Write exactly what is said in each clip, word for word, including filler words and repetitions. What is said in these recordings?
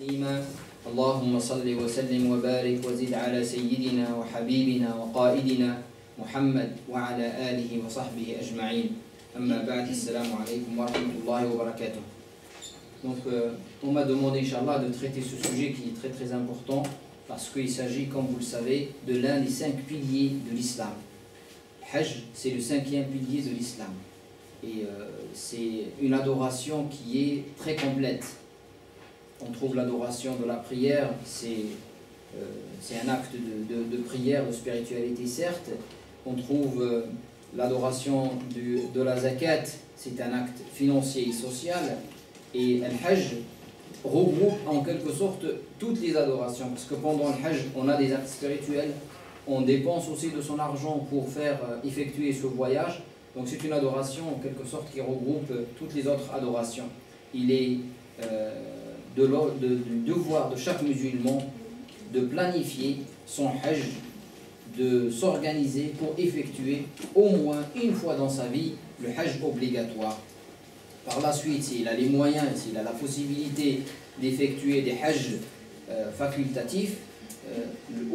تسليما اللهم صل وسلم وبارك وزد على سيدنا وحبيبنا وقائدنا محمد وعلى آله وصحبه أجمعين أما بعد السلام عليكم ورحمة الله وبركاته. Donc euh, on m'a demandé Inch'Allah de traiter ce sujet qui est très très important parce qu'il s'agit, comme vous le savez, de l'un des cinq piliers de l'islam. Hajj, c'est le cinquième pilier de l'islam. Et euh, c'est une adoration qui est très complète. On trouve l'adoration de la prière, c'est euh, un acte de, de, de prière, de spiritualité certes. On trouve euh, l'adoration de la zakat, c'est un acte financier et social. Et le Hajj regroupe en quelque sorte toutes les adorations. Parce que pendant le Hajj, on a des actes spirituels, on dépense aussi de son argent pour faire euh, effectuer ce voyage. Donc c'est une adoration en quelque sorte qui regroupe euh, toutes les autres adorations. Il est euh, de, de, de devoir de chaque musulman de planifier son Hajj, de s'organiser pour effectuer au moins une fois dans sa vie le Hajj obligatoire. Par la suite, s'il a les moyens, s'il a la possibilité d'effectuer des Hajj euh, facultatifs euh,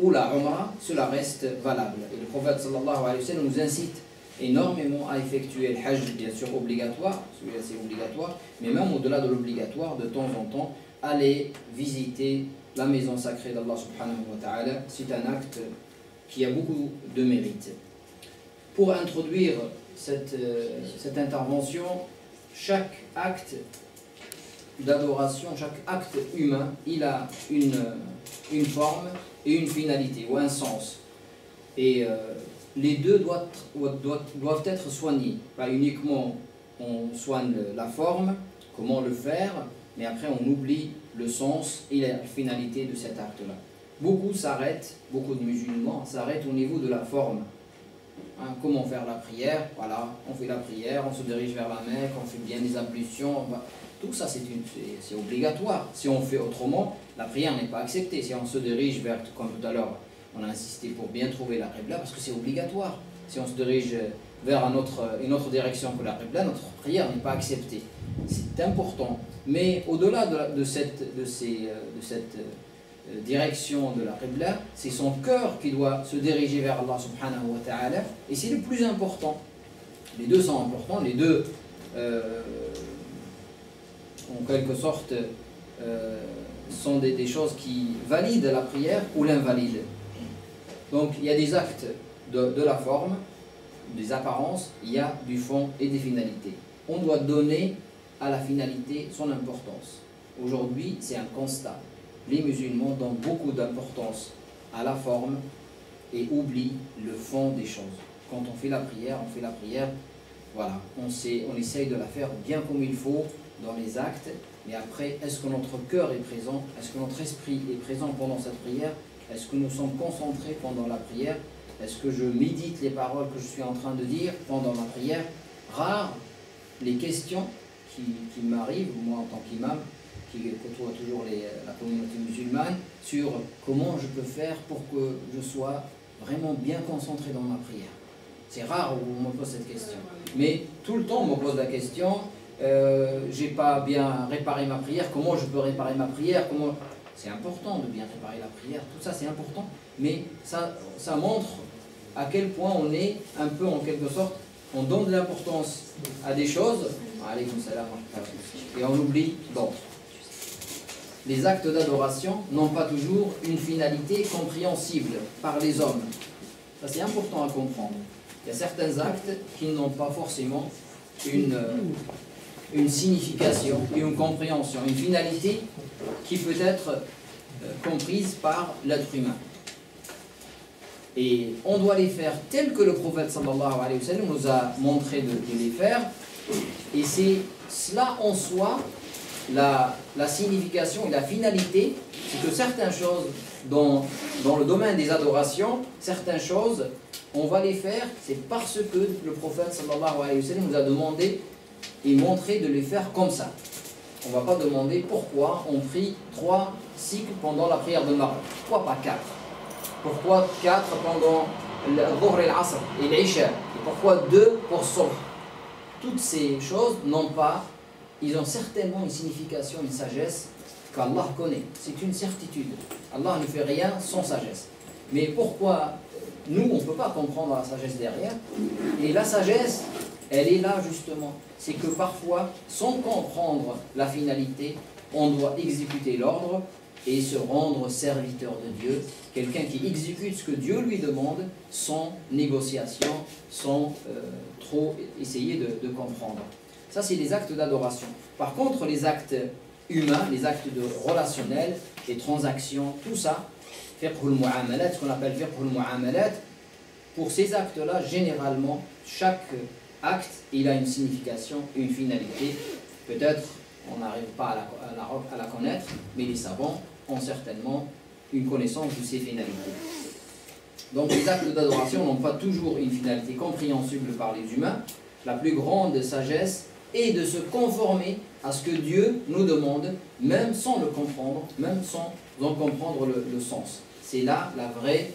ou la umra, cela reste valable. Et le prophète sallallahu alayhi wa sallam nous incite énormément à effectuer le Hajj, bien sûr obligatoire, celui-là c'est obligatoire, mais même au-delà de l'obligatoire, de temps en temps, aller visiter la maison sacrée d'Allah subhanahu wa ta'ala, c'est un acte qui a beaucoup de mérite. Pour introduire cette, euh, cette intervention, chaque acte d'adoration, chaque acte humain, il a une, une forme et une finalité, ou un sens. Et euh, les deux doivent, doivent, doivent être soignés. Pas uniquement on soigne la forme, comment le faire, mais après on oublie le sens et la finalité de cet acte-là. Beaucoup s'arrêtent, beaucoup de musulmans s'arrêtent au niveau de la forme. Hein, comment faire la prière, voilà, on fait la prière, on se dirige vers la Mecque, on fait bien les ablutions, va... tout ça c'est obligatoire. Si on fait autrement, la prière n'est pas acceptée. Si on se dirige vers, comme tout à l'heure, on a insisté pour bien trouver la Qibla parce que c'est obligatoire. Si on se dirige vers un autre, une autre direction que la Qibla, notre prière n'est pas acceptée. C'est important. Mais au-delà de, de cette... De ces, de cette direction de la Qibla, c'est son cœur qui doit se diriger vers Allah subhanahu wa ta'ala, et c'est le plus important. Les deux sont importants, les deux euh, en quelque sorte euh, sont des, des choses qui valident la prière ou l'invalident. Donc il y a des actes de, de la forme, des apparences, il y a du fond et des finalités. On doit donner à la finalité son importance. Aujourd'hui, c'est un constat. Les musulmans donnent beaucoup d'importance à la forme et oublient le fond des choses. Quand on fait la prière, on fait la prière, voilà, on, sait, on essaye de la faire bien comme il faut dans les actes, mais après, est-ce que notre cœur est présent? Est-ce que notre esprit est présent pendant cette prière? Est-ce que nous sommes concentrés pendant la prière? Est-ce que je médite les paroles que je suis en train de dire pendant la prière? Rares les questions qui, qui m'arrivent, moi en tant qu'imam, qui côtoie toujours les, la communauté musulmane, sur comment je peux faire pour que je sois vraiment bien concentré dans ma prière. C'est rare où on me pose cette question. Mais tout le temps on me pose la question, euh, j'ai pas bien réparé ma prière, comment je peux réparer ma prière, comment... C'est important de bien réparer la prière, tout ça c'est important, mais ça, ça montre à quel point on est un peu en quelque sorte, on donne de l'importance à des choses, et on oublie d'autres. Les actes d'adoration n'ont pas toujours une finalité compréhensible par les hommes. Ça, c'est important à comprendre. Il y a certains actes qui n'ont pas forcément une, une signification, une compréhension, une finalité qui peut être comprise par l'être humain. Et on doit les faire tels que le prophète sallallahu alayhi wa sallam nous a montré de, de les faire. Et c'est cela en soi... La, la signification et la finalité, c'est que certaines choses dans, dans le domaine des adorations, certaines choses, on va les faire, c'est parce que le prophète sallallahu alayhi wa sallam nous a demandé et montré de les faire comme ça. On ne va pas demander pourquoi on prie trois cycles pendant la prière de Maghreb. Pourquoi pas quatre? Pourquoi quatre pendant le Dhuhr et l'Asr et l'Isha? Et pourquoi deux pour Sohre? Toutes ces choses n'ont pas... Ils ont certainement une signification, une sagesse qu'Allah connaît. C'est une certitude. Allah ne fait rien sans sagesse. Mais pourquoi nous, on ne peut pas comprendre la sagesse derrière? Et la sagesse, elle est là justement. C'est que parfois, sans comprendre la finalité, on doit exécuter l'ordre et se rendre serviteur de Dieu. Quelqu'un qui exécute ce que Dieu lui demande sans négociation, sans euh, trop essayer de, de comprendre. Ça, c'est les actes d'adoration. Par contre, les actes humains, les actes de relationnels, les transactions, tout ça, ce qu'on appelle pour ces actes-là, généralement, chaque acte, il a une signification, une finalité. Peut-être, on n'arrive pas à la, à, la, à la connaître, mais les savants ont certainement une connaissance de ces finalités. Donc, les actes d'adoration n'ont pas toujours une finalité compréhensible par les humains. La plus grande sagesse est de se conformer à ce que Dieu nous demande, même sans le comprendre, même sans en comprendre le, le sens. C'est là la vraie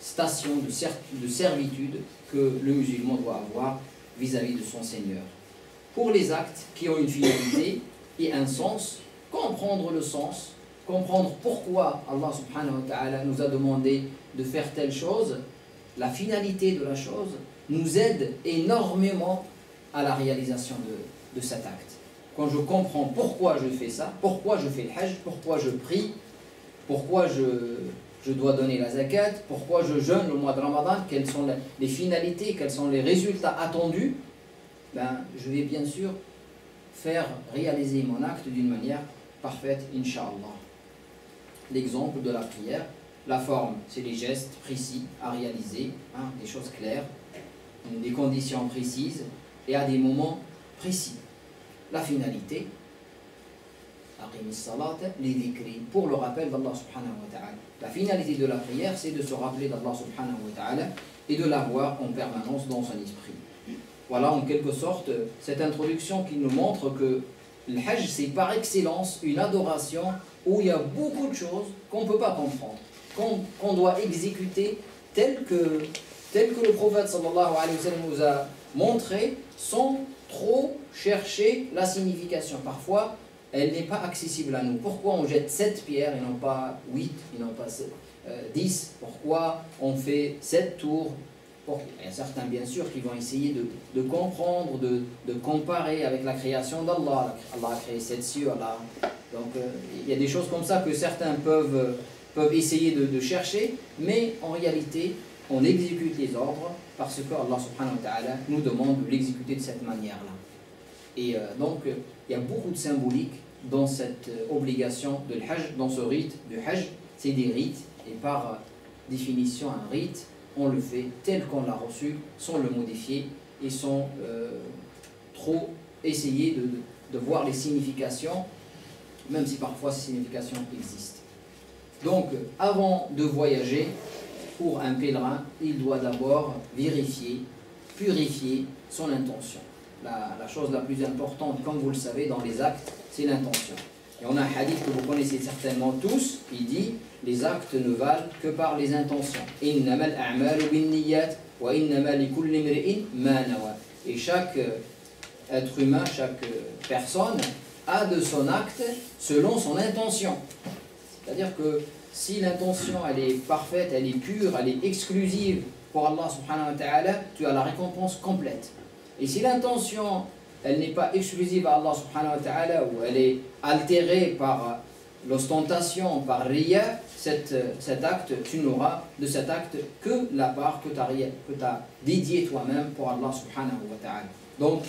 station de, cer de servitude que le musulman doit avoir vis-à-vis de son Seigneur. Pour les actes qui ont une finalité et un sens, comprendre le sens, comprendre pourquoi Allah subhanahu wa ta'ala nous a demandé de faire telle chose, la finalité de la chose, nous aide énormément à la réalisation de, de cet acte. Quand je comprends pourquoi je fais ça, pourquoi je fais le Hajj, pourquoi je prie, pourquoi je, je dois donner la zakat, pourquoi je jeûne le mois de Ramadan, quelles sont les, les finalités, quels sont les résultats attendus, ben, je vais bien sûr faire réaliser mon acte d'une manière parfaite, Inch'Allah. L'exemple de la prière, la forme, c'est les gestes précis à réaliser, hein, des choses claires, des conditions précises et à des moments précis. La finalité, pour le rappel d'Allah subhanahu wa ta'ala. La finalité de la prière, c'est de se rappeler d'Allah subhanahu wa ta'ala et de l'avoir en permanence dans son esprit. Voilà en quelque sorte cette introduction qui nous montre que le Hajj, c'est par excellence une adoration où il y a beaucoup de choses qu'on ne peut pas comprendre, qu'on qu'on doit exécuter tel que, tel que le prophète sallallahu alayhi wa sallam nous a montré, sans trop chercher la signification. Parfois, elle n'est pas accessible à nous. Pourquoi on jette sept pierres et non pas huit, et non pas dix? Pourquoi on fait sept tours? Il y a certains, bien sûr, qui vont essayer de, de comprendre, de, de comparer avec la création d'Allah. Allah a créé sept cieux, Allah. Donc, euh, il y a des choses comme ça que certains peuvent, peuvent essayer de, de chercher, mais en réalité, on exécute les ordres parce que Allah subhanahu wa ta'ala nous demande de l'exécuter de cette manière-là. Et euh, donc, il y a beaucoup de symbolique dans cette obligation de l'Hajj, dans ce rite du Hajj. C'est des rites, et par euh, définition, un rite, on le fait tel qu'on l'a reçu, sans le modifier et sans euh, trop essayer de, de voir les significations, même si parfois ces significations existent. Donc, avant de voyager, pour un pèlerin, il doit d'abord vérifier, purifier son intention. La, la chose la plus importante, comme vous le savez, dans les actes, c'est l'intention. Et on a un hadith que vous connaissez certainement tous, il dit « Les actes ne valent que par les intentions. » Et chaque être humain, chaque personne a de son acte selon son intention. C'est-à-dire que si l'intention, elle est parfaite, elle est pure, elle est exclusive pour Allah subhanahu wa ta'ala, tu as la récompense complète. Et si l'intention, elle n'est pas exclusive à Allah subhanahu wa ta'ala, ou elle est altérée par l'ostentation, par riya, cet, cet acte, tu n'auras de cet acte que la part que tu as, as dédiée toi-même pour Allah subhanahu wa ta'ala. Donc,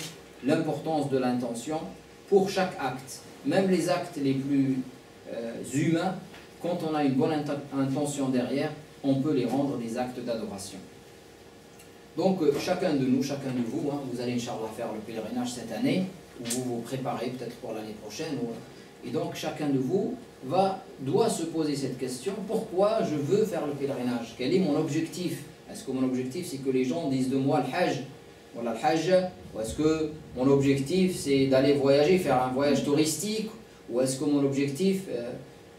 l'importance de l'intention pour chaque acte, même les actes les plus euh, humains, quand on a une bonne intention derrière, on peut les rendre des actes d'adoration. Donc, euh, chacun de nous, chacun de vous, hein, vous allez, Inch'Allah, faire le pèlerinage cette année, ou vous vous préparez peut-être pour l'année prochaine. Ou... Et donc, chacun de vous va, doit se poser cette question, pourquoi je veux faire le pèlerinage? Quel est mon objectif? Est-ce que mon objectif, c'est que les gens disent de moi le Hajj, voilà le Hajj? Ou est-ce que mon objectif, c'est d'aller voyager, faire un voyage touristique? Ou est-ce que mon objectif... Euh,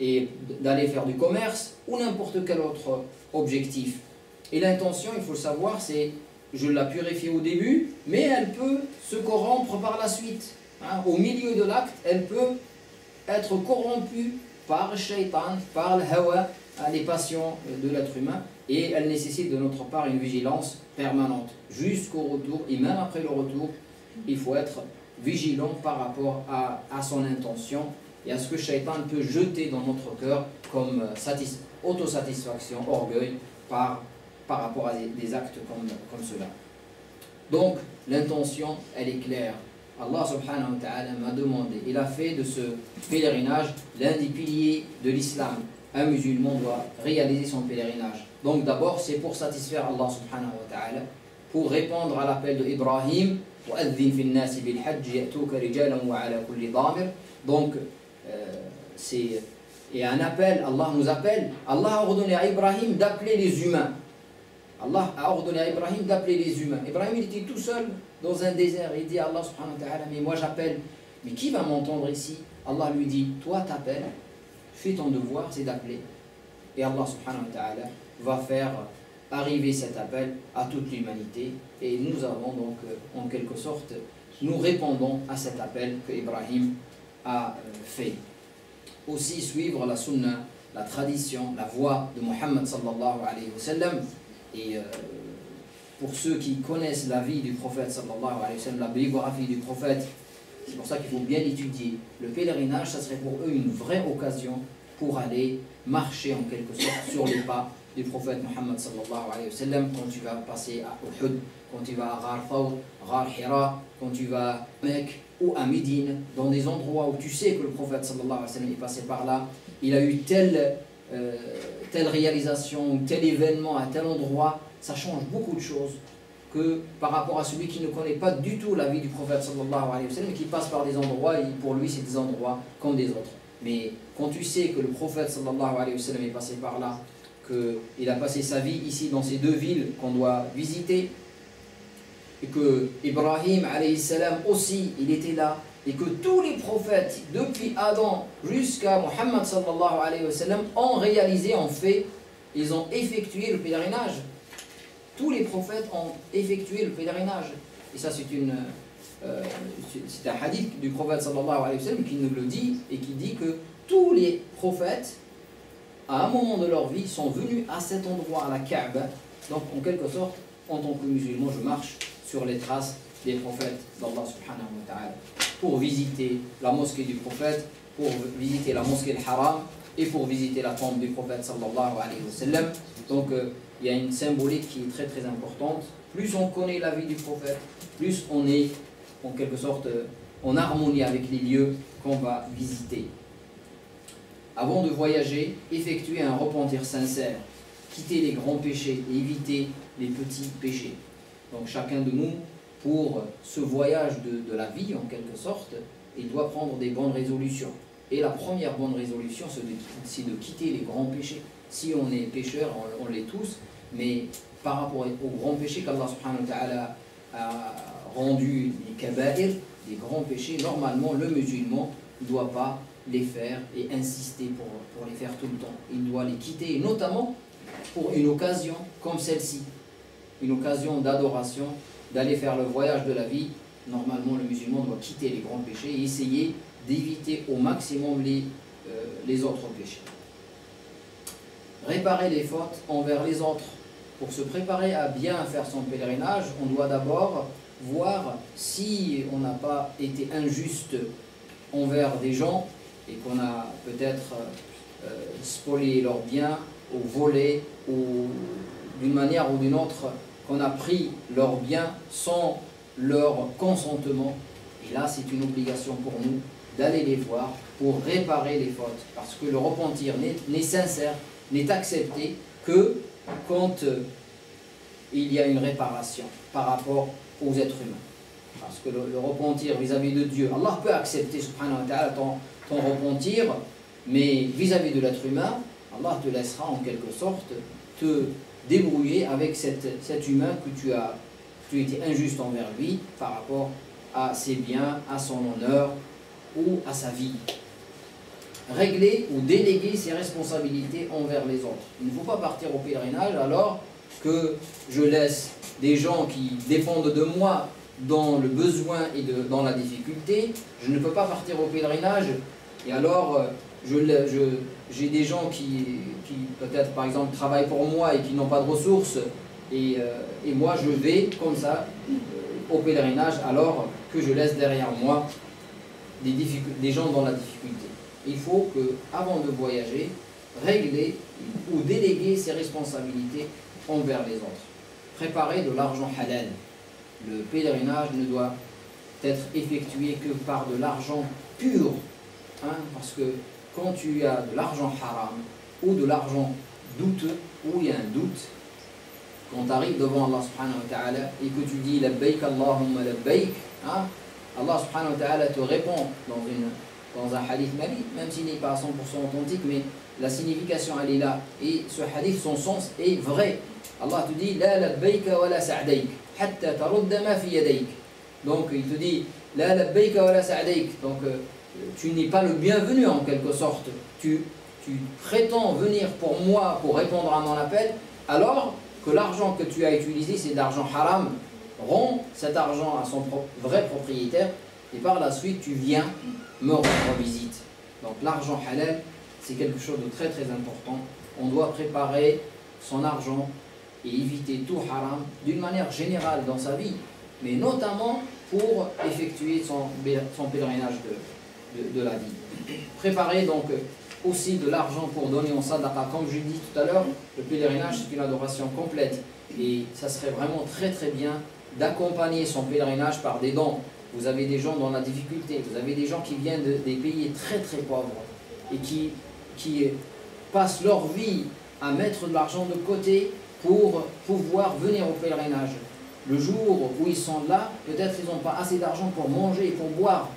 et d'aller faire du commerce, ou n'importe quel autre objectif. Et l'intention, il faut le savoir, c'est, je la purifie au début, mais elle peut se corrompre par la suite. Hein, au milieu de l'acte, elle peut être corrompue par le Shaitan, par le Hawa, les passions de l'être humain, et elle nécessite de notre part une vigilance permanente jusqu'au retour, et même après le retour, il faut être vigilant par rapport à, à son intention et à ce que Shaitan peut jeter dans notre cœur comme satis, autosatisfaction, orgueil par, par rapport à des, des actes comme, comme cela. Donc l'intention, elle est claire. Allah subhanahu wa ta'ala m'a demandé, il a fait de ce pèlerinage l'un des piliers de l'islam. Un musulman doit réaliser son pèlerinage. Donc d'abord, c'est pour satisfaire Allah subhanahu wa ta'ala, pour répondre à l'appel de Ibrahim. Donc, euh, c'est et un appel, Allah nous appelle. Allah a ordonné à Ibrahim d'appeler les humains. Allah a ordonné à Ibrahim d'appeler les humains. Ibrahim, il était tout seul dans un désert. Il dit à Allah subhanahu wa ta'ala, mais moi j'appelle. Mais qui va m'entendre ici? Allah lui dit, toi t'appelles. Fais ton devoir, c'est d'appeler. Et Allah subhanahu wa ta'ala va faire arriver cet appel à toute l'humanité. Et nous avons donc, en quelque sorte, nous répondons à cet appel que Ibrahim a fait. Aussi suivre la sunna, la tradition, la voie de Muhammad sallallahu alayhi wa sallam. Et euh, pour ceux qui connaissent la vie du prophète sallallahu alayhi wa sallam, la biographie du prophète, c'est pour ça qu'il faut bien étudier. Le pèlerinage, ça serait pour eux une vraie occasion pour aller marcher en quelque sorte sur les pas du prophète Muhammad sallallahu alayhi wa sallam. Quand tu vas passer à Uhud, quand tu vas à Ghar Thawr, Ghar Hira, quand tu vas à Mecque ou à Médine, dans des endroits où tu sais que le prophète sallallahu alayhi wa sallam est passé par là, il a eu telle, euh, telle réalisation, tel événement à tel endroit, ça change beaucoup de choses que par rapport à celui qui ne connaît pas du tout la vie du prophète sallallahu alayhi wa sallam, qui passe par des endroits et pour lui c'est des endroits comme des autres. Mais quand tu sais que le prophète sallallahu alayhi wa sallam est passé par là, qu'il a passé sa vie ici dans ces deux villes qu'on doit visiter, et que Ibrahim alayhi salam aussi il était là, et que tous les prophètes depuis Adam jusqu'à Muhammad sallallahu alayhi wa sallam ont réalisé, ont fait, ils ont effectué le pèlerinage. Tous les prophètes ont effectué le pèlerinage. Et ça, c'est une, euh, c'est un hadith du prophète sallallahu alayhi wa sallam qui nous le dit et qui dit que tous les prophètes, à un moment de leur vie, sont venus à cet endroit, à la Kaaba. Donc, en quelque sorte, en tant que musulman, je marche sur les traces des prophètes d'Allah subhanahu wa ta'ala pour visiter la mosquée du prophète, pour visiter la mosquée al-Haram et pour visiter la tombe du prophète sallallahu alayhi wa sallam. Donc, euh, il y a une symbolique qui est très très importante. Plus on connaît la vie du prophète, plus on est en quelque sorte en harmonie avec les lieux qu'on va visiter. Avant de voyager, effectuer un repentir sincère, quitter les grands péchés et éviter les petits péchés. Donc chacun de nous, pour ce voyage de, de la vie en quelque sorte, il doit prendre des bonnes résolutions. Et la première bonne résolution, c'est de quitter les grands péchés. Si on est pécheur, on, on l'est tous, mais par rapport aux grands péchés qu'Allah subhanahu wa ta'ala a rendu les kaba'ir, les grands péchés, normalement le musulman ne doit pas les faire et insister pour, pour les faire tout le temps. Il doit les quitter, notamment pour une occasion comme celle-ci, une occasion d'adoration, d'aller faire le voyage de la vie. Normalement le musulman doit quitter les grands péchés et essayer d'éviter au maximum les, euh, les autres péchés. Réparer les fautes envers les autres. Pour se préparer à bien faire son pèlerinage, on doit d'abord voir si on n'a pas été injuste envers des gens et qu'on a peut-être euh, spolié leurs biens ou volé, ou d'une manière ou d'une autre, qu'on a pris leurs biens sans leur consentement. Et là, c'est une obligation pour nous d'aller les voir pour réparer les fautes, parce que le repentir n'est sincère, n'est accepté que quand euh, il y a une réparation par rapport aux êtres humains. Parce que le, le repentir vis-à-vis de Dieu, Allah peut accepter subhanahu wa ta'ala ton, ton repentir, mais vis-à-vis de l'être humain, Allah te laissera en quelque sorte te débrouiller avec cette, cet humain que tu as, tu étais injuste envers lui par rapport à ses biens, à son honneur ou à sa vie. Régler ou déléguer ses responsabilités envers les autres. Il ne faut pas partir au pèlerinage alors que je laisse des gens qui dépendent de moi dans le besoin et de, dans la difficulté. Je ne peux pas partir au pèlerinage Et alors, je, je, j'ai des gens qui, qui peut-être, par exemple, travaillent pour moi et qui n'ont pas de ressources, et, euh, et moi, je vais comme ça au pèlerinage, alors que je laisse derrière moi des, des gens dans la difficulté. Il faut que, avant de voyager, régler ou déléguer ses responsabilités envers les autres. Préparer de l'argent halal. Le pèlerinage ne doit être effectué que par de l'argent pur, hein, parce que quand tu as de l'argent haram ou de l'argent douteux, où il y a un doute, quand tu arrives devant Allah subhanahu wa ta'ala et que tu dis labbayk Allahumma labbayk, hein, Allah subhanahu wa ta'ala te répond dans, une, dans un hadith mali, même s'il n'est pas à cent pour cent authentique, mais la signification elle est là, et ce hadith, son sens est vrai. Allah te dit la labbayka wa la sa'dayk hatta tarudda ma fi yadayk. Donc il te dit la labbayka wa la sa'dayk, donc euh, tu n'es pas le bienvenu en quelque sorte, tu, tu prétends venir pour moi pour répondre à mon appel, alors que l'argent que tu as utilisé c'est de l'argent haram. Rends cet argent à son pro vrai propriétaire et par la suite tu viens me rendre visite. Donc l'argent halal, c'est quelque chose de très très important. On doit préparer son argent et éviter tout haram d'une manière générale dans sa vie, mais notamment pour effectuer son, son pèlerinage de, de, de la vie. Préparer donc aussi de l'argent pour donner en sadaqa. Comme je l'ai dit tout à l'heure, le pèlerinage c'est une adoration complète et ça serait vraiment très très bien d'accompagner son pèlerinage par des dons. Vous avez des gens dans la difficulté, vous avez des gens qui viennent de, des pays très très pauvres et qui, qui passent leur vie à mettre de l'argent de côté pour pouvoir venir au pèlerinage. Le jour où ils sont là, peut-être ils n'ont pas assez d'argent pour manger et pour boire.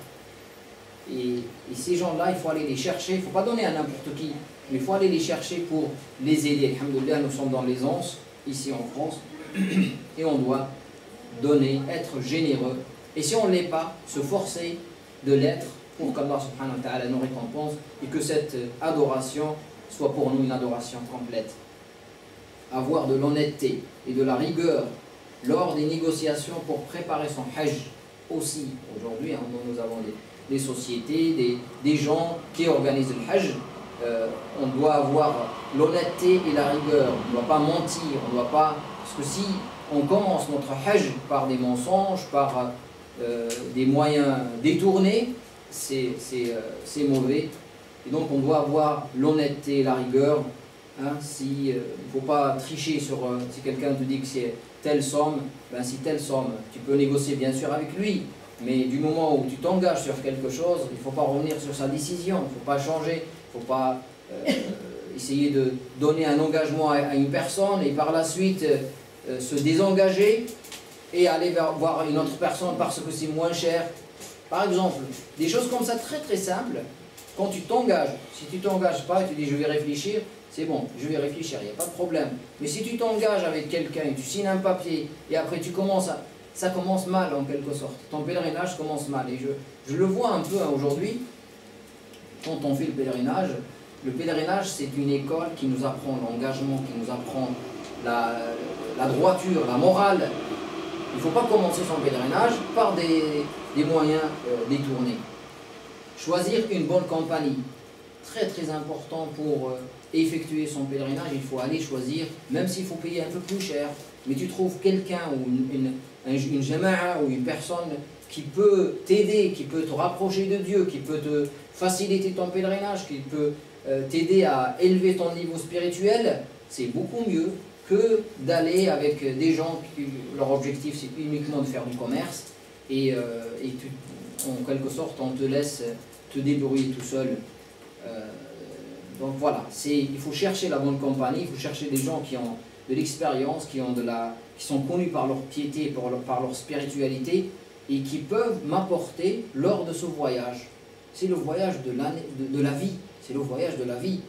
Et, et ces gens-là, il faut aller les chercher. Il ne faut pas donner à n'importe qui, mais il faut aller les chercher pour les aider. Alhamdoulilah, nous sommes dans l'aisance, ici en France, et on doit donner, être généreux. Et si on ne l'est pas, se forcer de l'être pour qu'Allah subhanahu wa ta'ala nous récompense et que cette adoration soit pour nous une adoration complète. Avoir de l'honnêteté et de la rigueur lors des négociations pour préparer son hajj aussi. Aujourd'hui, hein, nous avons des, des sociétés, des, des gens qui organisent le hajj. Euh, on doit avoir l'honnêteté et la rigueur. On ne doit pas mentir, on ne doit pas... Parce que si on commence notre hajj par des mensonges, par euh, des moyens détournés, c'est euh, mauvais. Et donc on doit avoir l'honnêteté et la rigueur. Hein, si, euh, il ne faut pas tricher sur euh, si quelqu'un te dit que c'est telle somme, ben si telle somme, tu peux négocier bien sûr avec lui, mais du moment où tu t'engages sur quelque chose, il ne faut pas revenir sur sa décision, il ne faut pas changer, il ne faut pas euh, essayer de donner un engagement à, à une personne et par la suite euh, se désengager et aller vers, voir une autre personne parce que c'est moins cher. Par exemple, des choses comme ça très très simples, quand tu t'engages, si tu ne t'engages pas et tu dis je vais réfléchir, c'est bon, je vais réfléchir, il n'y a pas de problème. Mais si tu t'engages avec quelqu'un et tu signes un papier, et après tu commences, à, ça commence mal en quelque sorte. Ton pèlerinage commence mal. Et je, je le vois un peu hein, aujourd'hui, quand on fait le pèlerinage, le pèlerinage c'est une école qui nous apprend l'engagement, qui nous apprend la, la droiture, la morale. Il ne faut pas commencer son pèlerinage par des, des moyens euh, détournés. Choisir une bonne compagnie, très très important pour... Euh, effectuer son pèlerinage, il faut aller choisir, même s'il faut payer un peu plus cher, mais tu trouves quelqu'un ou une, une, une jama'a ou une personne qui peut t'aider, qui peut te rapprocher de Dieu, qui peut te faciliter ton pèlerinage, qui peut euh, t'aider à élever ton niveau spirituel, c'est beaucoup mieux que d'aller avec des gens qui, leur objectif c'est uniquement de faire du commerce et, euh, et tu, en quelque sorte on te laisse te débrouiller tout seul. Euh, Donc voilà, il faut chercher la bonne compagnie, il faut chercher des gens qui ont de l'expérience, qui, qui sont connus par leur piété, par leur, par leur spiritualité, et qui peuvent m'apporter lors de ce voyage. C'est le voyage de, de, de la vie, c'est le voyage de la vie.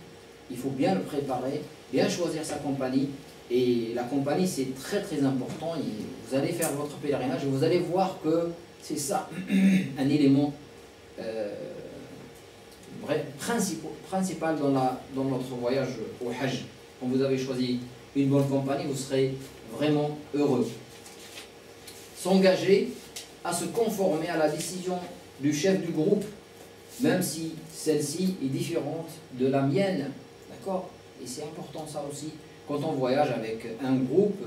Il faut bien le préparer, bien choisir sa compagnie, et la compagnie c'est très très important. Et vous allez faire votre pèlerinage et vous allez voir que c'est ça, un élément... Euh, principal dans, la, dans notre voyage au Hajj. Quand vous avez choisi une bonne compagnie, vous serez vraiment heureux. S'engager à se conformer à la décision du chef du groupe même si celle-ci est différente de la mienne, d'accord? Et c'est important ça aussi, quand on voyage avec un groupe,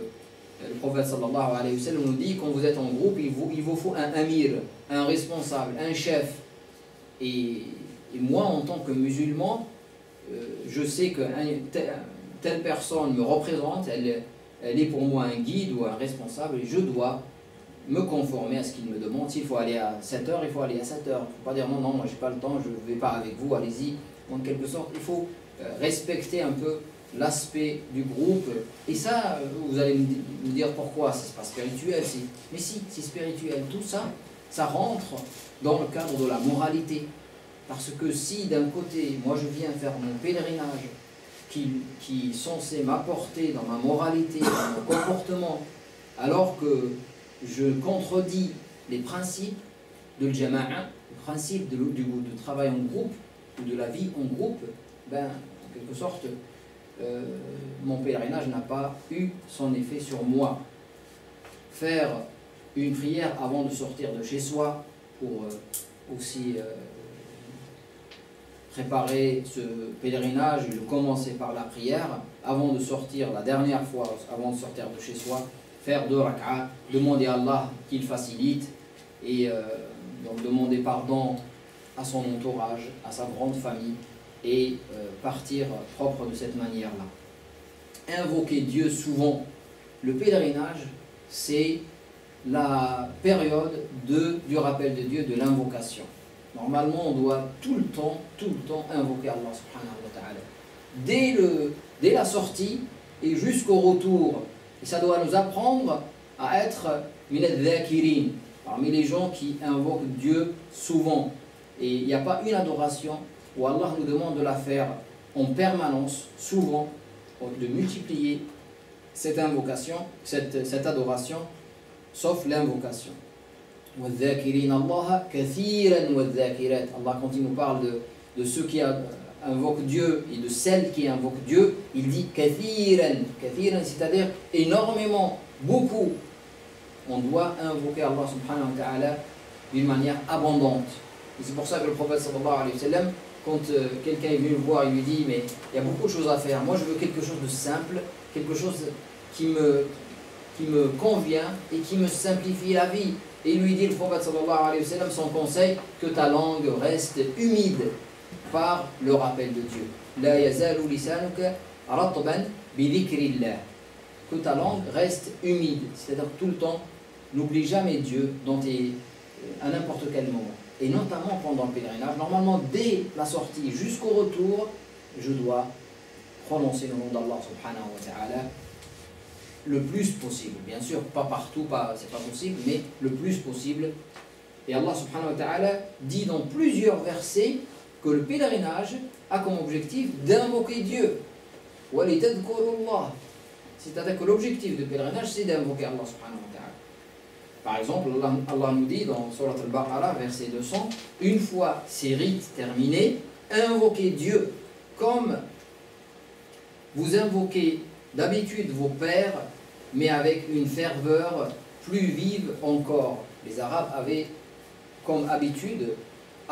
le prophète sallallahu alayhi wa sallam nous dit, quand vous êtes en groupe, il vous, il vous faut un amir, un responsable, un chef, et, et moi en tant que musulman, euh, je sais que un, telle, telle personne me représente, elle, elle est pour moi un guide ou un responsable, et je dois me conformer à ce qu'il me demande. S'il faut aller à sept heures, il faut aller à sept heures. Il ne faut pas dire non, non, moi j'ai pas le temps, je ne vais pas avec vous, allez-y. En quelque sorte, il faut respecter un peu l'aspect du groupe. Et ça, vous allez me dire pourquoi, c'est pas spirituel. Si. Mais si, c'est spirituel. Tout ça, ça rentre dans le cadre de la moralité. Parce que si d'un côté, moi je viens faire mon pèlerinage qui, qui est censé m'apporter dans ma moralité, dans mon comportement, alors que je contredis les principes de l'jama'a, les principes du, du, du travail en groupe ou de la vie en groupe, ben, en quelque sorte, euh, mon pèlerinage n'a pas eu son effet sur moi. Faire une prière avant de sortir de chez soi pour euh, aussi euh, préparer ce pèlerinage, je commençais par la prière, avant de sortir la dernière fois, avant de sortir de chez soi, faire deux rak'a, demander à Allah qu'il facilite et euh, donc demander pardon à son entourage, à sa grande famille et euh, partir propre de cette manière-là. Invoquer Dieu souvent. Le pèlerinage, c'est la période de, du rappel de Dieu, de l'invocation. Normalement, on doit tout le temps, tout le temps invoquer Allah subhanahu wa ta'ala. Dès, le, dès la sortie et jusqu'au retour. Et ça doit nous apprendre à être parmi les gens qui invoquent Dieu souvent. Et il n'y a pas une adoration où Allah nous demande de la faire en permanence, souvent, de multiplier cette invocation, cette, cette adoration, sauf l'invocation. Allah, quand il nous parle de, de ceux qui invoque Dieu et de celle qui invoque Dieu, il dit kathiran, kathiran, c'est-à-dire énormément, beaucoup. On doit invoquer Allah subhanahu wa ta'ala d'une manière abondante. Et c'est pour ça que le prophète sallallahu alayhi wa sallam, quand euh, quelqu'un est venu le voir, il lui dit, mais il y a beaucoup de choses à faire, moi je veux quelque chose de simple, quelque chose qui me, qui me convient et qui me simplifie la vie. Et lui dit le prophète sallallahu alayhi wa sallam son conseil, que ta langue reste humide par le rappel de Dieu. Que ta langue reste humide, c'est-à-dire tout le temps, n'oublie jamais Dieu dans tes, à n'importe quel moment, et notamment pendant le pèlerinage. Normalement, dès la sortie jusqu'au retour, je dois prononcer le nom d'Allah subhanahu wa ta'ala le plus possible. Bien sûr, pas partout, pas, c'est pas possible, mais le plus possible. Et Allah subhanahu wa ta'ala dit dans plusieurs versets que le pèlerinage a comme objectif d'invoquer Dieu. C'est-à-dire que l'objectif du pèlerinage, c'est d'invoquer Allah subhanahu wa ta'ala. Par exemple, Allah, Allah nous dit dans Sourate al-Baqarah, verset deux cents, une fois ces rites terminés, invoquez Dieu comme vous invoquez d'habitude vos pères, mais avec une ferveur plus vive encore. Les Arabes avaient comme habitude,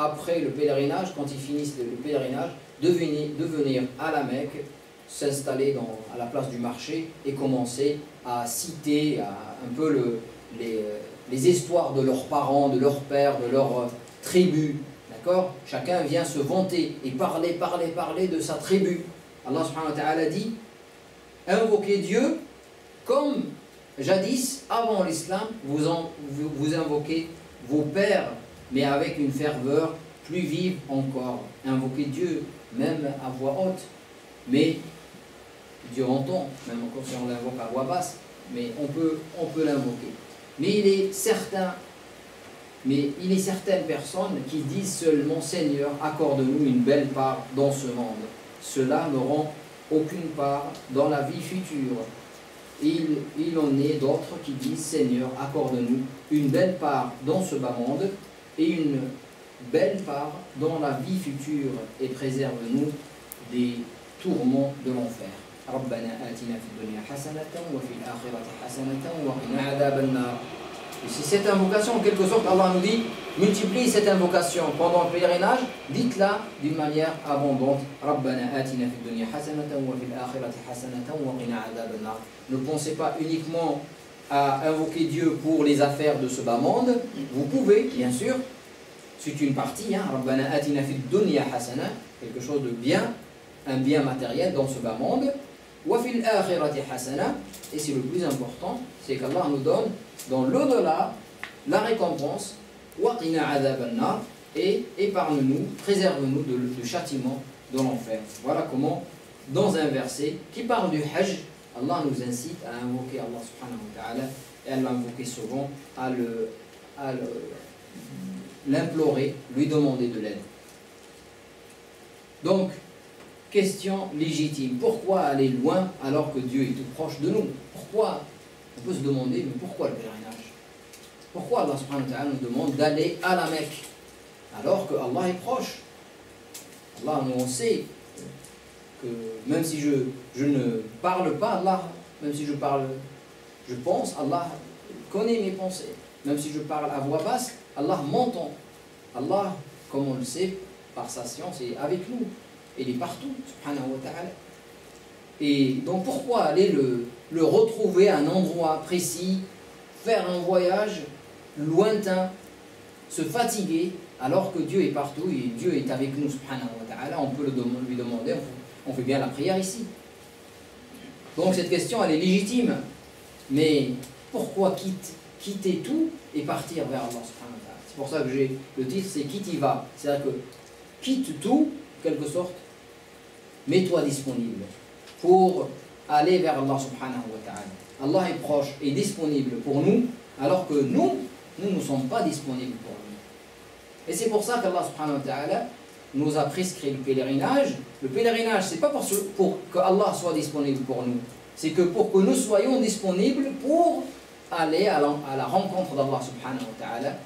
après le pèlerinage, quand ils finissent le pèlerinage, de venir, de venir à la Mecque, s'installer à la place du marché et commencer à citer à, un peu le, les, les histoires de leurs parents, de leurs pères, de leurs tribus. D'accord? Chacun vient se vanter et parler, parler, parler de sa tribu. Allah subhanahu wa ta'ala dit, invoquez Dieu comme jadis, avant l'islam, vous, en, vous, vous invoquez vos pères, mais avec une ferveur plus vive encore. Invoquer Dieu, même à voix haute, mais Dieu entend, même encore si on l'invoque à voix basse, mais on peut, on peut l'invoquer. Mais il est certain, mais il est certaines personnes qui disent seulement « Seigneur, accorde-nous une belle part dans ce monde ». Cela n'auront aucune part dans la vie future. Il, il en est d'autres qui disent « Seigneur, accorde-nous une belle part dans ce bas monde ». Et une belle part dans la vie future, et préserve-nous des tourments de l'enfer. Et c'est cette invocation, en quelque sorte, Allah nous dit multiplie cette invocation pendant le pèlerinage, dites-la d'une manière abondante. Ne pensez pas uniquement à invoquer Dieu pour les affaires de ce bas monde, vous pouvez, bien sûr, c'est une partie, hein, quelque chose de bien, un bien matériel dans ce bas monde, et c'est le plus important, c'est qu'Allah nous donne dans l'au-delà la récompense, et épargne-nous, préserve-nous du châtiment de l'enfer. Voilà comment, dans un verset qui parle du Hajj, Allah nous incite à invoquer Allah subhanahu wa ta'ala, et à l'invoquer souvent, à le, à l'implorer, lui demander de l'aide. Donc, question légitime, pourquoi aller loin alors que Dieu est tout proche de nous? Pourquoi? On peut se demander, mais pourquoi le pèlerinage? Pourquoi Allah subhanahu wa ta'ala nous demande d'aller à la Mecque alors que Allah est proche? Allah, nous on sait que même si je, je ne parle pas, Allah, même si je parle, je pense, Allah connaît mes pensées. Même si je parle à voix basse, Allah m'entend. Allah, comme on le sait, par sa science, est avec nous. Il est partout, subhanahu wa ta'ala. Et donc pourquoi aller le, le retrouver à un endroit précis, faire un voyage lointain, se fatiguer, alors que Dieu est partout et Dieu est avec nous, subhanahu wa ta'ala. On peut le, lui demander, on fait bien la prière ici. Donc cette question, elle est légitime. Mais pourquoi quitte, quitter tout et partir vers Allah, subhanahu wa ta'ala? C'est pour ça que j'ai le titre, c'est « Quitte y va ». C'est-à-dire que quitte tout, quelque sorte, mets-toi disponible pour aller vers Allah subhanahu wa ta'ala. Allah est proche et disponible pour nous, alors que nous, nous ne sommes pas disponibles pour lui. Et c'est pour ça qu'Allah subhanahu wa ta'ala nous a prescrit le pèlerinage. Le pèlerinage, c'est pas pour, ce, pour que Allah soit disponible pour nous, c'est que pour que nous soyons disponibles pour aller à la, à la rencontre d'Allah subhanahu wa ta'ala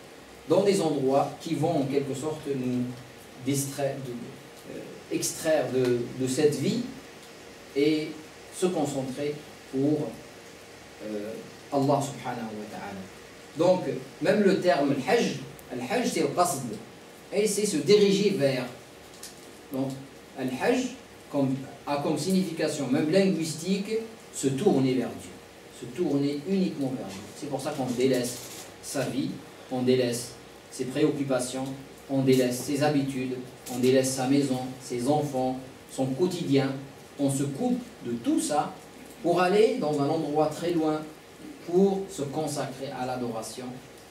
dans des endroits qui vont en quelque sorte nous distraire, de, extraire de, de cette vie et se concentrer pour euh, Allah subhanahu wa ta'ala. Donc même le terme al-hajj, al-hajj c'est al-qasd, et c'est se diriger vers. Donc al-hajj comme, a comme signification même linguistique se tourner vers Dieu, se tourner uniquement vers Dieu. C'est pour ça qu'on délaisse sa vie, on délaisse ses préoccupations, on délaisse ses habitudes, on délaisse sa maison, ses enfants, son quotidien. On se coupe de tout ça pour aller dans un endroit très loin pour se consacrer à l'adoration.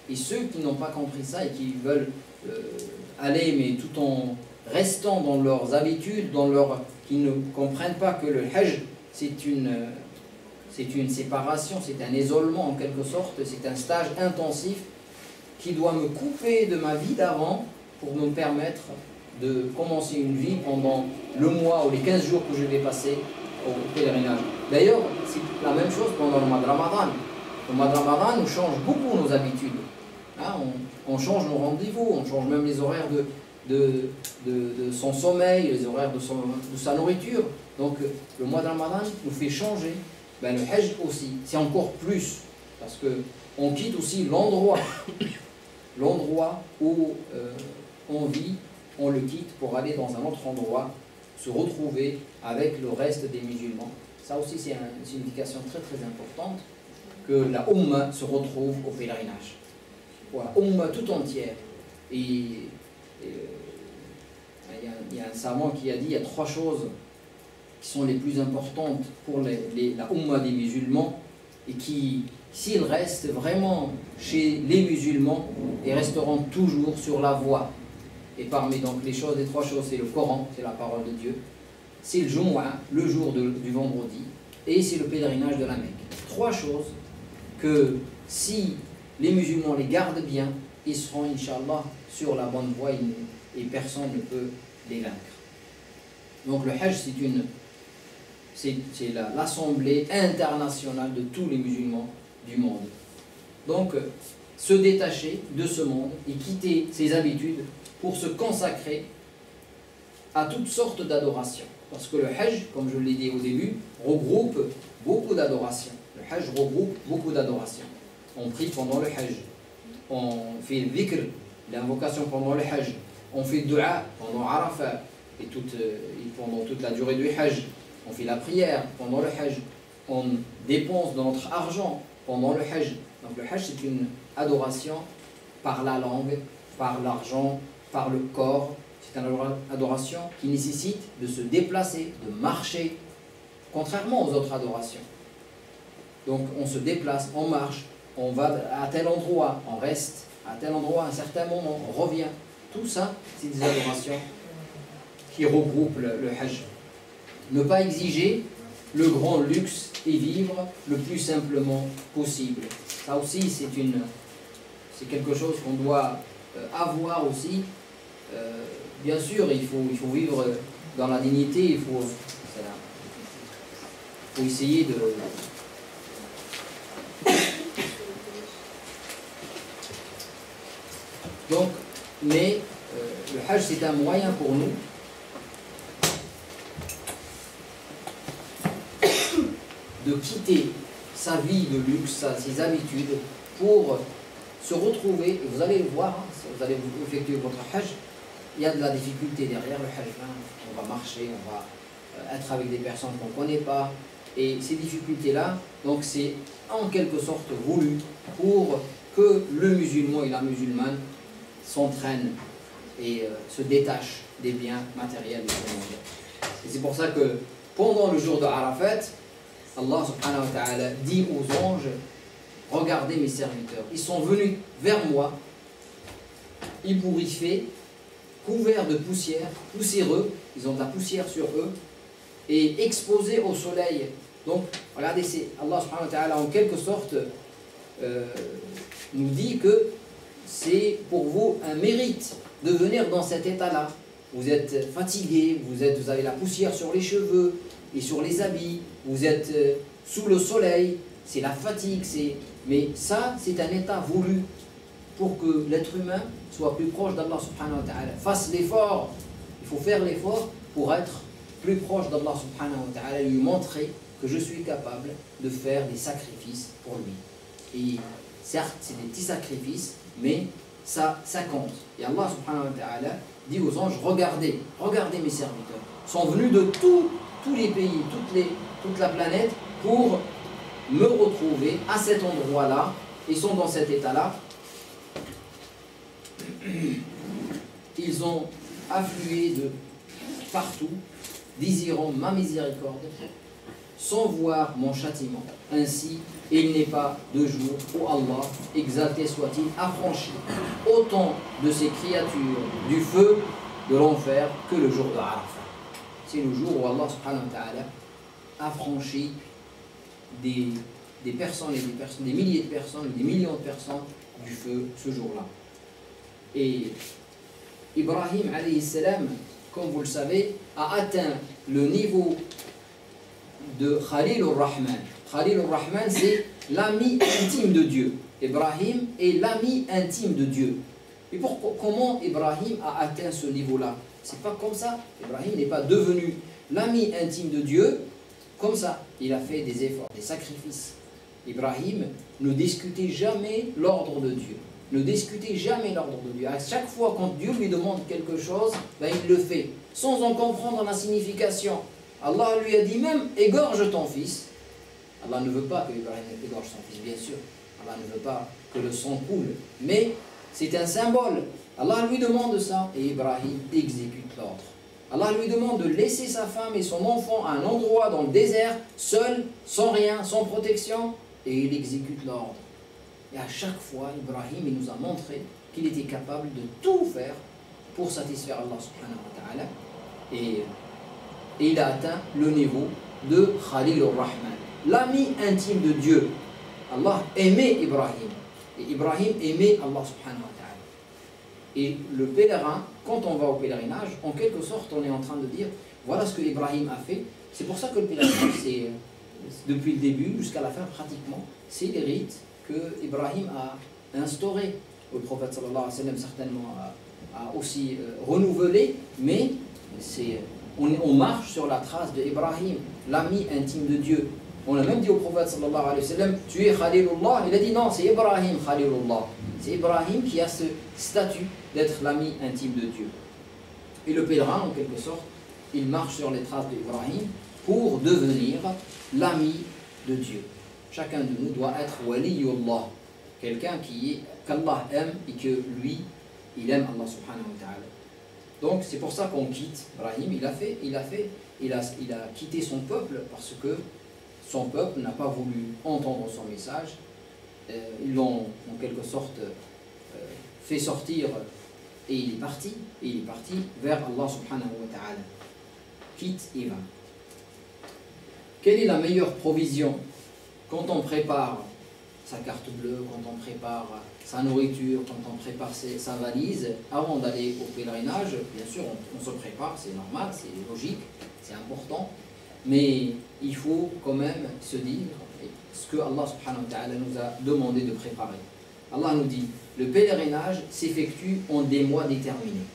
Et ceux qui n'ont pas compris ça et qui veulent euh, aller, mais tout en restant dans leurs habitudes, dans leur, qui ne comprennent pas que le Hajj, c'est une, euh, c'est une séparation, c'est un isolement en quelque sorte, c'est un stage intensif qui doit me couper de ma vie d'avant pour me permettre de commencer une vie pendant le mois ou les quinze jours que je vais passer au pèlerinage. D'ailleurs, c'est la même chose pendant le mois de Ramadan. Le mois de Ramadan, on change beaucoup nos habitudes. Hein, on, on change nos rendez-vous, on change même les horaires de, de, de, de son sommeil, les horaires de, son, de sa nourriture. Donc le mois de Ramadan nous fait changer. Ben, le Hajj aussi, c'est encore plus, parce qu'on quitte aussi l'endroit, l'endroit où euh, on vit, on le quitte pour aller dans un autre endroit, se retrouver avec le reste des musulmans. Ça aussi, c'est une signification très très importante, que la Ummah se retrouve au pèlerinage. Voilà, Ummah tout entière. Et il y, y a un savant qui a dit, il y a trois choses qui sont les plus importantes pour les, les, la Ummah des musulmans, et qui, s'ils restent vraiment chez les musulmans, ils resteront toujours sur la voie. Et parmi donc les choses, les trois choses, c'est le Coran, c'est la parole de Dieu, c'est le Jum'wah, le jour de, du vendredi, et c'est le pèlerinage de la Mecque. Trois choses que si les musulmans les gardent bien, ils seront, Inch'Allah, sur la bonne voie, et personne ne peut les vaincre. Donc le Hajj, c'est une, c'est l'assemblée internationale de tous les musulmans du monde. Donc se détacher de ce monde et quitter ses habitudes pour se consacrer à toutes sortes d'adorations. Parce que le Hajj, comme je l'ai dit au début, regroupe beaucoup d'adorations. Le Hajj regroupe beaucoup d'adorations. On prie pendant le Hajj, on fait le dhikr, l'invocation pendant le Hajj, on fait dua pendant Arafat et toute, pendant toute la durée du Hajj, on fait la prière pendant le Hajj, on dépense de notre argent pendant le Hajj. Donc le Hajj, c'est une adoration par la langue, par l'argent, par le corps. C'est une adoration qui nécessite de se déplacer, de marcher, contrairement aux autres adorations. Donc on se déplace, on marche, on va à tel endroit, on reste à tel endroit à un certain moment, on revient. Tout ça, c'est des adorations qui regroupent le, le Hajj. Ne pas exiger le grand luxe et vivre le plus simplement possible. Ça aussi, c'est une, c'est quelque chose qu'on doit euh, avoir aussi. Euh, bien sûr, il faut, il faut vivre dans la dignité, il faut, il faut essayer de... Donc, mais euh, le Hajj, c'est un moyen pour nous de quitter sa vie de luxe, sa, ses habitudes, pour se retrouver. Et vous allez le voir, hein, vous allez effectuer votre Hajj, il y a de la difficulté derrière le Hajj. Hein, on va marcher, on va être avec des personnes qu'on ne connaît pas. Et ces difficultés-là, donc c'est en quelque sorte voulu pour que le musulman et la musulmane s'entraînent et euh, se détachent des biens matériels. Et c'est pour ça que pendant le jour de Arafat, Allah subhanahu wa ta'ala dit aux anges: regardez mes serviteurs, ils sont venus vers moi, ébouriffés, couverts de poussière, poussiéreux, ils ont de la poussière sur eux, et exposés au soleil. Donc, regardez, c'est Allah subhanahu wa ta'ala en quelque sorte euh, nous dit que c'est pour vous un mérite de venir dans cet état-là. Vous êtes fatigué, vous, êtes, vous avez la poussière sur les cheveux et sur les habits, vous êtes euh, sous le soleil, c'est la fatigue, c'est... mais ça, c'est un état voulu pour que l'être humain soit plus proche d'Allah subhanahu wa ta'ala, fasse l'effort. Il faut faire l'effort pour être plus proche d'Allah subhanahu wa ta'ala, lui montrer que je suis capable de faire des sacrifices pour lui. Et certes, c'est des petits sacrifices, mais ça, ça compte. Et Allah subhanahu wa ta'ala dit aux anges: regardez, regardez mes serviteurs, ils sont venus de tout tous les pays, toutes les, toute la planète, pour me retrouver à cet endroit-là. Ils sont dans cet état-là. Ils ont afflué de partout, désirant ma miséricorde, sans voir mon châtiment. Ainsi, il n'est pas de jour où Allah, exalté soit-il, affranchit autant de ces créatures du feu de l'enfer que le jour de Arafat. C'est le jour où Allah subhanahu wa ta'ala affranchit des, des personnes et des personnes, des milliers de personnes, des millions de personnes du feu ce jour-là. Et Ibrahim alayhi salam, comme vous le savez, a atteint le niveau de Khalil al-Rahman. Khalil al-Rahman, c'est l'ami intime de Dieu. Ibrahim est l'ami intime de Dieu. Et pour, comment Ibrahim a atteint ce niveau-là? C'est pas comme ça. Ibrahim n'est pas devenu l'ami intime de Dieu comme ça. Il a fait des efforts, des sacrifices. Ibrahim ne discutait jamais l'ordre de Dieu. Ne discutait jamais l'ordre de Dieu. À chaque fois, quand Dieu lui demande quelque chose, ben, il le fait, sans en comprendre la signification. Allah lui a dit même: égorge ton fils. Allah ne veut pas que Ibrahim égorge son fils, bien sûr. Allah ne veut pas que le sang coule. Mais c'est un symbole. Allah lui demande ça et Ibrahim exécute l'ordre. Allah lui demande de laisser sa femme et son enfant à un endroit dans le désert, seul, sans rien, sans protection, et il exécute l'ordre. Et à chaque fois, Ibrahim il nous a montré qu'il était capable de tout faire pour satisfaire Allah subhanahu wa ta'ala. Et, et il a atteint le niveau de Khalil al-Rahman, l'ami intime de Dieu. Allah aimait Ibrahim et Ibrahim aimait Allah subhanahu wa ta'ala. Et le pèlerin, quand on va au pèlerinage, en quelque sorte, on est en train de dire: voilà ce que Ibrahim a fait. C'est pour ça que le pèlerinage, c'est depuis le début jusqu'à la fin pratiquement, c'est les rites que Ibrahim a instauré. Le prophète sallallahu alayhi wa sallam certainement a, a aussi euh, renouvelé, mais c'est, on, on marche sur la trace d'Ibrahim, l'ami intime de Dieu. On a même dit au prophète sallallahu alayhi wa sallam: tu es Khalilullah. Il a dit non, c'est Ibrahim Khalilullah. C'est Ibrahim qui a ce statut d'être l'ami intime de Dieu. Et le pèlerin, en quelque sorte, il marche sur les traces d'Ibrahim pour devenir l'ami de Dieu. Chacun de nous doit être waliullah, quelqu'un qu'Allah aime et que lui, il aime Allah subhanahu wa ta'ala. Donc c'est pour ça qu'on quitte Ibrahim. Il a fait, il a fait, il a, il a quitté son peuple parce que son peuple n'a pas voulu entendre son message. Euh, ils l'ont en quelque sorte euh, fait sortir et il est parti, et il est parti vers Allah subhanahu wa ta'ala. Quitte et va. Quelle est la meilleure provision quand on prépare sa carte bleue, quand on prépare sa nourriture, quand on prépare ses, sa valise, avant d'aller au pèlerinage? Bien sûr, on, on se prépare, c'est normal, c'est logique, c'est important, mais il faut quand même se dire ce que Allah subhanahu wa ta'ala nous a demandé de préparer. Allah nous dit, le pèlerinage s'effectue en des mois déterminés,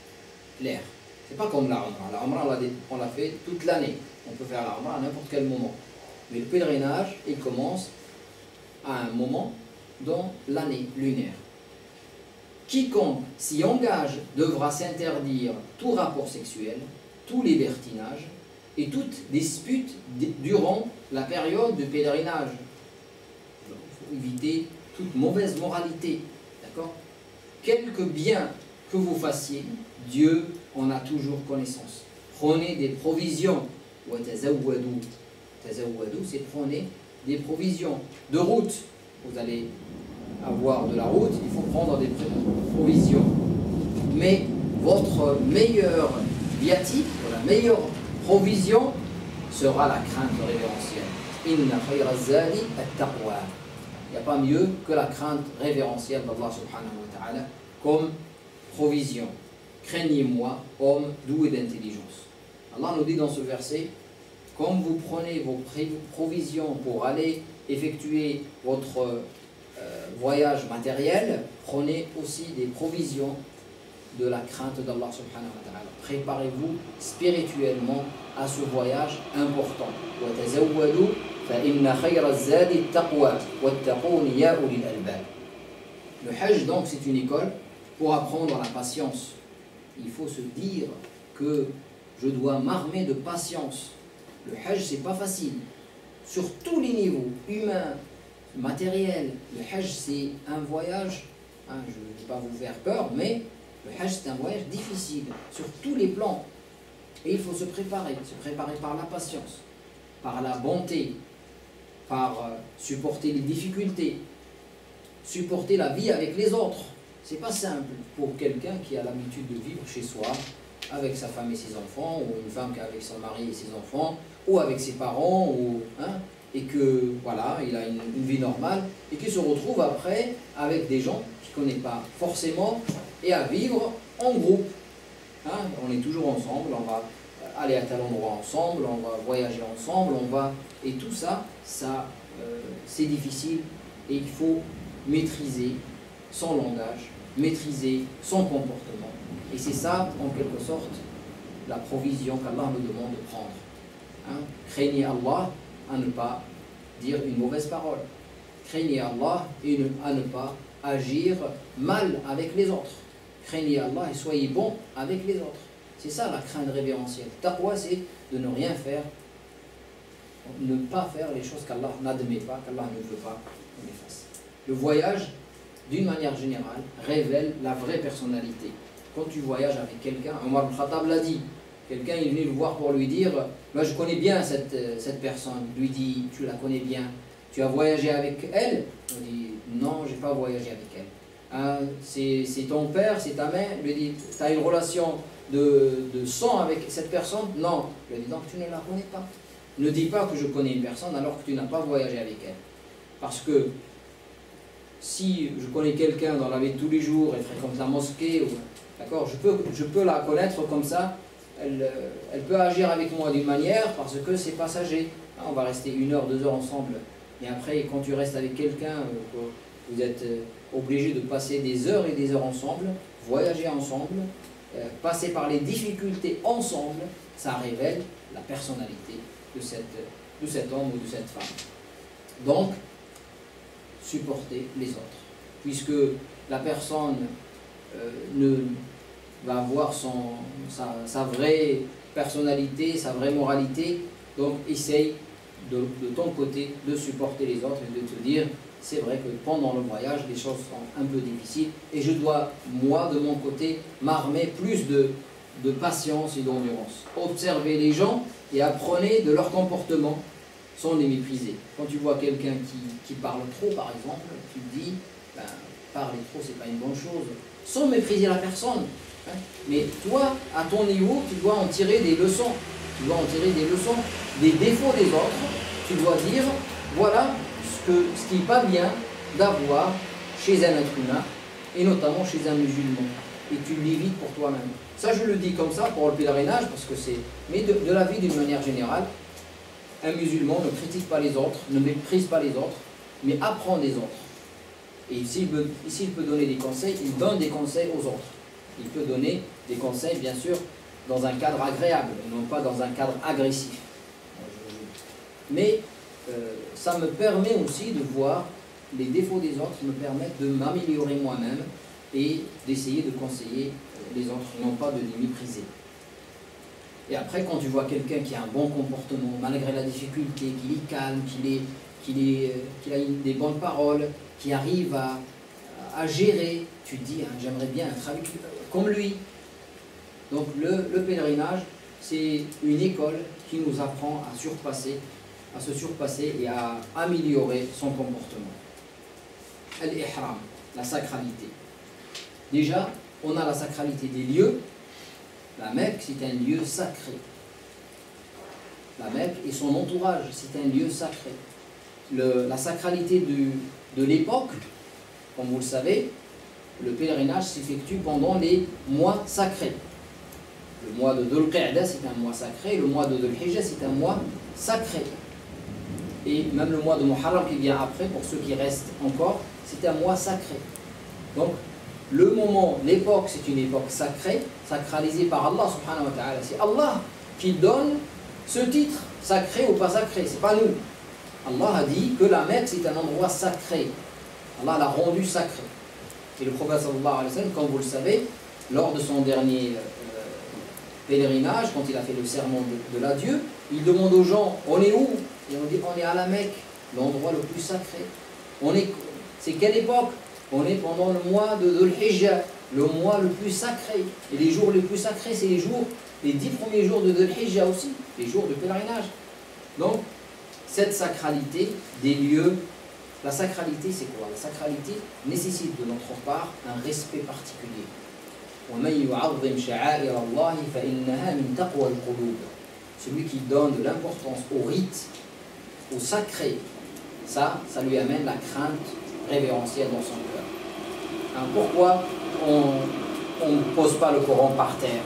clair. C'est pas comme la umra. La umra, on l'a fait toute l'année. On peut faire la umra à n'importe quel moment. Mais le pèlerinage, il commence à un moment dans l'année lunaire. Quiconque s'y engage devra s'interdire tout rapport sexuel, tout libertinage et toute dispute durant la période de pèlerinage. Donc, il faut éviter toute mauvaise moralité. D'accord ? Quelque bien que vous fassiez, Dieu en a toujours connaissance. Prenez des provisions. Tazawwadu, tazawwadu, c'est prenez des provisions de route. Vous allez avoir de la route, il faut prendre des provisions. Mais votre meilleure viatique, la meilleure provision sera la crainte révérentielle. Inna khayra zadi at-taqwa. Il n'y a pas mieux que la crainte révérentielle d'Allah subhanahu wa ta'ala comme provision. Craignez-moi, homme doux et d'intelligence. Allah nous dit dans ce verset, comme vous prenez vos provisions pour aller effectuer votre euh, voyage matériel, prenez aussi des provisions de la crainte d'Allah subhanahu wa ta'ala. Préparez-vous spirituellement à ce voyage important. وَتَزَوَّدُوا فَإِنَّ خَيْرَ الزَّادِ التَّقْوَى وَاتَّقُونِ يَا أُولِي الْأَلْبَابِ. Le Hajj, donc, c'est une école pour apprendre la patience. Il faut se dire que je dois m'armer de patience. Le Hajj, c'est pas facile. Sur tous les niveaux, humains, matériels, le Hajj, c'est un voyage, hein, je ne vais pas vous faire peur, mais le Hajj, c'est un voyage difficile, sur tous les plans. Et il faut se préparer, se préparer par la patience, par la bonté, par euh, supporter les difficultés, supporter la vie avec les autres. C'est pas simple pour quelqu'un qui a l'habitude de vivre chez soi, avec sa femme et ses enfants, ou une femme qui est avec son mari et ses enfants, ou avec ses parents, ou, hein, et que voilà, il a une, une vie normale, et qui se retrouve après avec des gens qu'il ne connaît pas forcément, et à vivre en groupe. Hein, on est toujours ensemble, on va aller à tel endroit ensemble, on va voyager ensemble, on va... Et tout ça, ça euh, c'est difficile, et il faut maîtriser son langage, maîtriser son comportement. Et c'est ça, en quelque sorte, la provision qu'Allah nous demande de prendre. Hein? Craignez Allah à ne pas dire une mauvaise parole. Craignez Allah et ne, à ne pas agir mal avec les autres. Craignez Allah et soyez bons avec les autres. C'est ça la crainte révérentielle. Taqwa, c'est de ne rien faire, ne pas faire les choses qu'Allah n'admet pas, qu'Allah ne veut pas qu'on les fasse. Le voyage, d'une manière générale, révèle la vraie personnalité. Quand tu voyages avec quelqu'un, Omar al-Khattab l'a dit, quelqu'un est venu le voir pour lui dire « Moi je connais bien cette, cette personne », lui dit « Tu la connais bien, tu as voyagé avec elle ?» On dit « Non, je n'ai pas voyagé avec elle. Hein, »« C'est ton père, c'est ta mère ?» lui dit « Tu as une relation de, de sang avec cette personne ?»« Non. » lui dit « Donc tu ne la connais pas. » Ne dis pas que je connais une personne alors que tu n'as pas voyagé avec elle. Parce que si je connais quelqu'un dans la vie de tous les jours, elle fréquente la mosquée, ou... D'accord, je peux, je peux la connaître comme ça, elle, elle peut agir avec moi d'une manière parce que c'est passager. On va rester une heure, deux heures ensemble. Et après, quand tu restes avec quelqu'un, vous êtes obligé de passer des heures et des heures ensemble, voyager ensemble, passer par les difficultés ensemble, ça révèle la personnalité de, cette, de cet homme ou de cette femme. Donc, supporter les autres. Puisque la personne euh, ne va avoir son, sa, sa vraie personnalité, sa vraie moralité. Donc essaye de, de ton côté de supporter les autres et de te dire c'est vrai que pendant le voyage les choses sont un peu difficiles et je dois moi de mon côté m'armer plus de, de patience et d'endurance. Observez les gens et apprenez de leur comportement sans les mépriser. Quand tu vois quelqu'un qui, qui parle trop par exemple, tu te dis ben, parler trop c'est pas une bonne chose, sans mépriser la personne. Hein. Mais toi, à ton niveau, tu dois en tirer des leçons. Tu dois en tirer des leçons des défauts des autres. Tu dois dire, voilà ce, que, ce qui n'est pas bien d'avoir chez un être humain, et notamment chez un musulman. Et tu l'évites pour toi-même. Ça, je le dis comme ça pour le pèlerinage, parce que c'est... Mais de, de la vie d'une manière générale, un musulman ne critique pas les autres, ne méprise pas les autres, mais apprend des autres. Et s'il peut, s'il peut donner des conseils, il donne des conseils aux autres. Il peut donner des conseils, bien sûr, dans un cadre agréable, et non pas dans un cadre agressif. Mais euh, ça me permet aussi de voir les défauts des autres, me permettent de m'améliorer moi-même et d'essayer de conseiller les autres, non pas de les mépriser. Et après, quand tu vois quelqu'un qui a un bon comportement, malgré la difficulté, qu'il est calme, qu'il est, qu'il est, qu'il a des bonnes paroles, qu'il arrive à, à gérer, tu te dis, hein, j'aimerais bien être avec, comme lui. Donc le, le pèlerinage, c'est une école qui nous apprend à surpasser, à se surpasser et à améliorer son comportement. Al-Ihram, la sacralité. Déjà, on a la sacralité des lieux. La Mecque, c'est un lieu sacré. La Mecque et son entourage, c'est un lieu sacré. Le, la sacralité du, de l'époque, comme vous le savez, le pèlerinage s'effectue pendant les mois sacrés. Le mois de Dhul-Qi'edah, c'est un mois sacré. Le mois de Dhul-Hijjah, c'est un mois sacré. Et même le mois de Muharram qui vient après, pour ceux qui restent encore, c'est un mois sacré. Donc, le moment, l'époque, c'est une époque sacrée, sacralisée par Allah subhanahu wa ta'ala. C'est Allah qui donne ce titre, sacré ou pas sacré, c'est pas nous. Allah a dit que la Mecque, c'est un endroit sacré. Allah l'a rendu sacré. Et le prophète sallallahu alayhi wa sallam, comme vous le savez, lors de son dernier pèlerinage, quand il a fait le serment de, de l'adieu, il demande aux gens, on est où? Et on dit, on est à la Mecque, l'endroit le plus sacré. On est, c'est quelle époque? On est pendant le mois de Dhul-Hijjah, le mois le plus sacré. Et les jours les plus sacrés, c'est les jours, les dix premiers jours de Dhul-Hijjah aussi, les jours de pèlerinage. Donc, cette sacralité des lieux, la sacralité c'est quoi? La sacralité nécessite de notre part un respect particulier. Celui qui donne de l'importance au rite, au sacré, ça, ça lui amène la crainte révérentielle dans son cœur. Hein, pourquoi on ne pose pas le Coran par terre?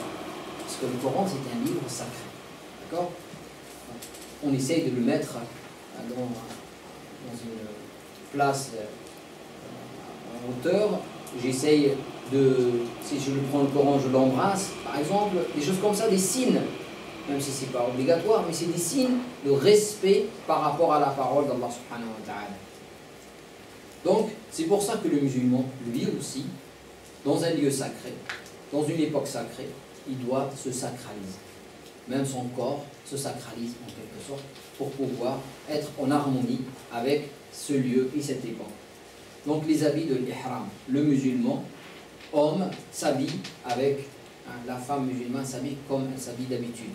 Parce que le Coran c'est un livre sacré. D'accord? On essaye de le mettre dans, dans une place en hauteur. J'essaye de, si je le prends le Coran, je l'embrasse, par exemple, des choses comme ça, des signes, même si ce n'est pas obligatoire, mais c'est des signes de respect par rapport à la parole d'Allah subhanahu wa ta'ala. Donc, c'est pour ça que le musulman, lui aussi, dans un lieu sacré, dans une époque sacrée, il doit se sacraliser. Même son corps se sacralise en quelque sorte pour pouvoir être en harmonie avec ce lieu et cette époque. Donc, les habits de l'ihram, le musulman, homme s'habille avec, hein, la femme musulmane s'habille comme elle s'habille d'habitude.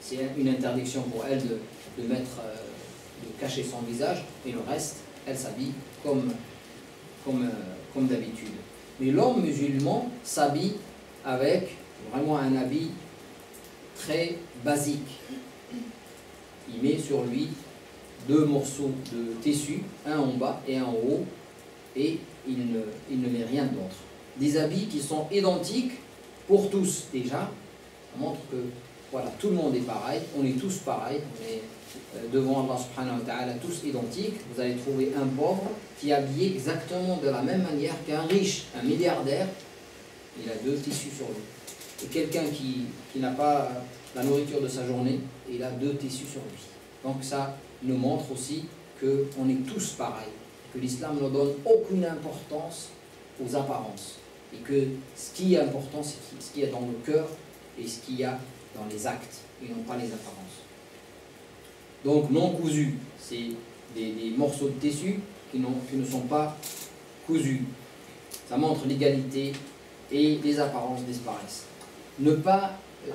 C'est une interdiction pour elle de, de, mettre, euh, de cacher son visage et le reste, elle s'habille comme, comme, euh, comme d'habitude. Mais l'homme musulman s'habille avec vraiment un habit très basique. Il met sur lui deux morceaux de tissu, un en bas et un en haut, et il ne, il ne met rien d'autre. Des habits qui sont identiques pour tous déjà. Ça montre que voilà, tout le monde est pareil, on est tous pareils, on est euh, devant Allah subhanahu wa ta'ala tous identiques. Vous allez trouver un pauvre qui est habillé exactement de la même manière qu'un riche, un milliardaire, il a deux tissus sur lui. Et quelqu'un qui, qui n'a pas la nourriture de sa journée, il a deux tissus sur lui. Donc ça nous montre aussi qu'on est tous pareils. que l'islam ne donne aucune importance aux apparences et que ce qui est important, c'est ce qu'il y a dans le cœur et ce qu'il y a dans les actes et non pas les apparences. Donc non cousu, c'est des, des morceaux de tissu qui, qui ne sont pas cousus. Ça montre l'égalité et les apparences disparaissent. Ne pas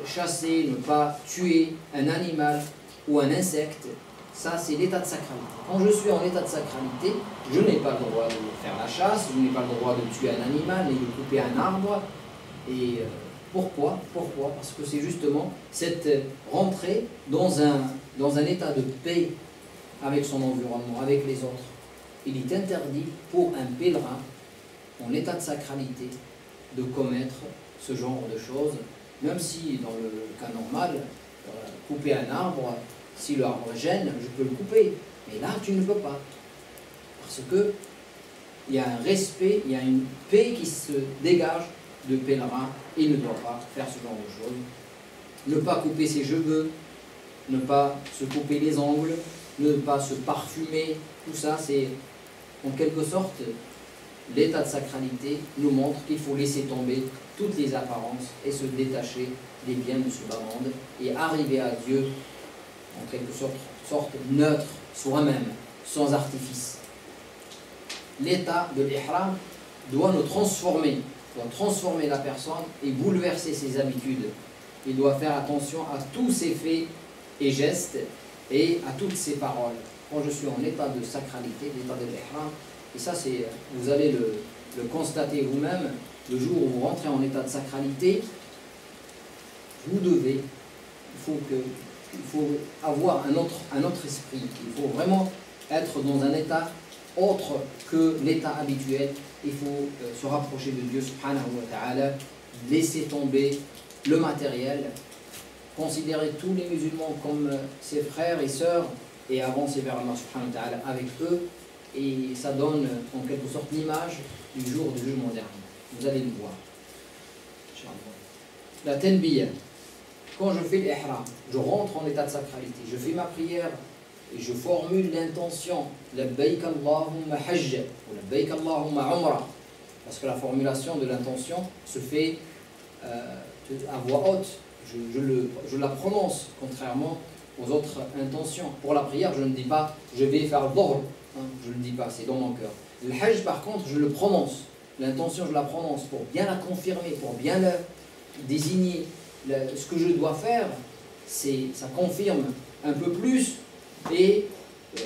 chasser, ne pas tuer un animal ou un insecte, ça c'est l'état de sacralité. Quand je suis en état de sacralité, je n'ai pas le droit de faire la chasse, je n'ai pas le droit de tuer un animal et de couper un arbre. Et pourquoi? Pourquoi? Parce que c'est justement cette rentrée dans un, dans un état de paix avec son environnement, avec les autres. Il est interdit pour un pèlerin en état de sacralité de commettre ce genre de choses, même si dans le cas normal, euh, couper un arbre, si l'arbre gêne, je peux le couper, mais là tu ne peux pas, parce que il y a un respect, il y a une paix qui se dégage de pèlerin, et il ne doit pas faire ce genre de choses. Ne pas couper ses cheveux, ne pas se couper les ongles, ne pas se parfumer, tout ça c'est en quelque sorte... L'état de sacralité nous montre qu'il faut laisser tomber toutes les apparences et se détacher des biens de ce bas monde et arriver à Dieu en quelque sorte, sorte neutre, soi-même, sans artifice. L'état de l'ihram doit nous transformer, doit transformer la personne et bouleverser ses habitudes. Il doit faire attention à tous ses faits et gestes et à toutes ses paroles. Quand je suis en état de sacralité, l'état de l'ihram, et ça, c'est, vous allez le, le constater vous-même, le jour où vous rentrez en état de sacralité, vous devez, il faut, que, il faut avoir un autre, un autre esprit, il faut vraiment être dans un état autre que l'état habituel, il faut se rapprocher de Dieu, subhanahu wa ta'ala, laisser tomber le matériel, considérer tous les musulmans comme ses frères et sœurs, et avancer vers Allah subhanahu wa ta'ala avec eux, et ça donne en quelque sorte l'image du jour du jugement dernier. Vous allez le voir. La tenbiya. Quand je fais l'ihram, je rentre en état de sacralité, je fais ma prière et je formule l'intention labbayk Allahumma hajj ou labbayk Allahumma umra. Parce que la formulation de l'intention se fait euh, à voix haute. Je, je, le, je la prononce contrairement aux autres intentions. Pour la prière, je ne dis pas je vais faire dhuhr. Je ne le dis pas, c'est dans mon cœur. Le hajj, par contre, je le prononce. L'intention, je la prononce pour bien la confirmer, pour bien la désigner. Le, ce que je dois faire, ça confirme un peu plus. Et, euh,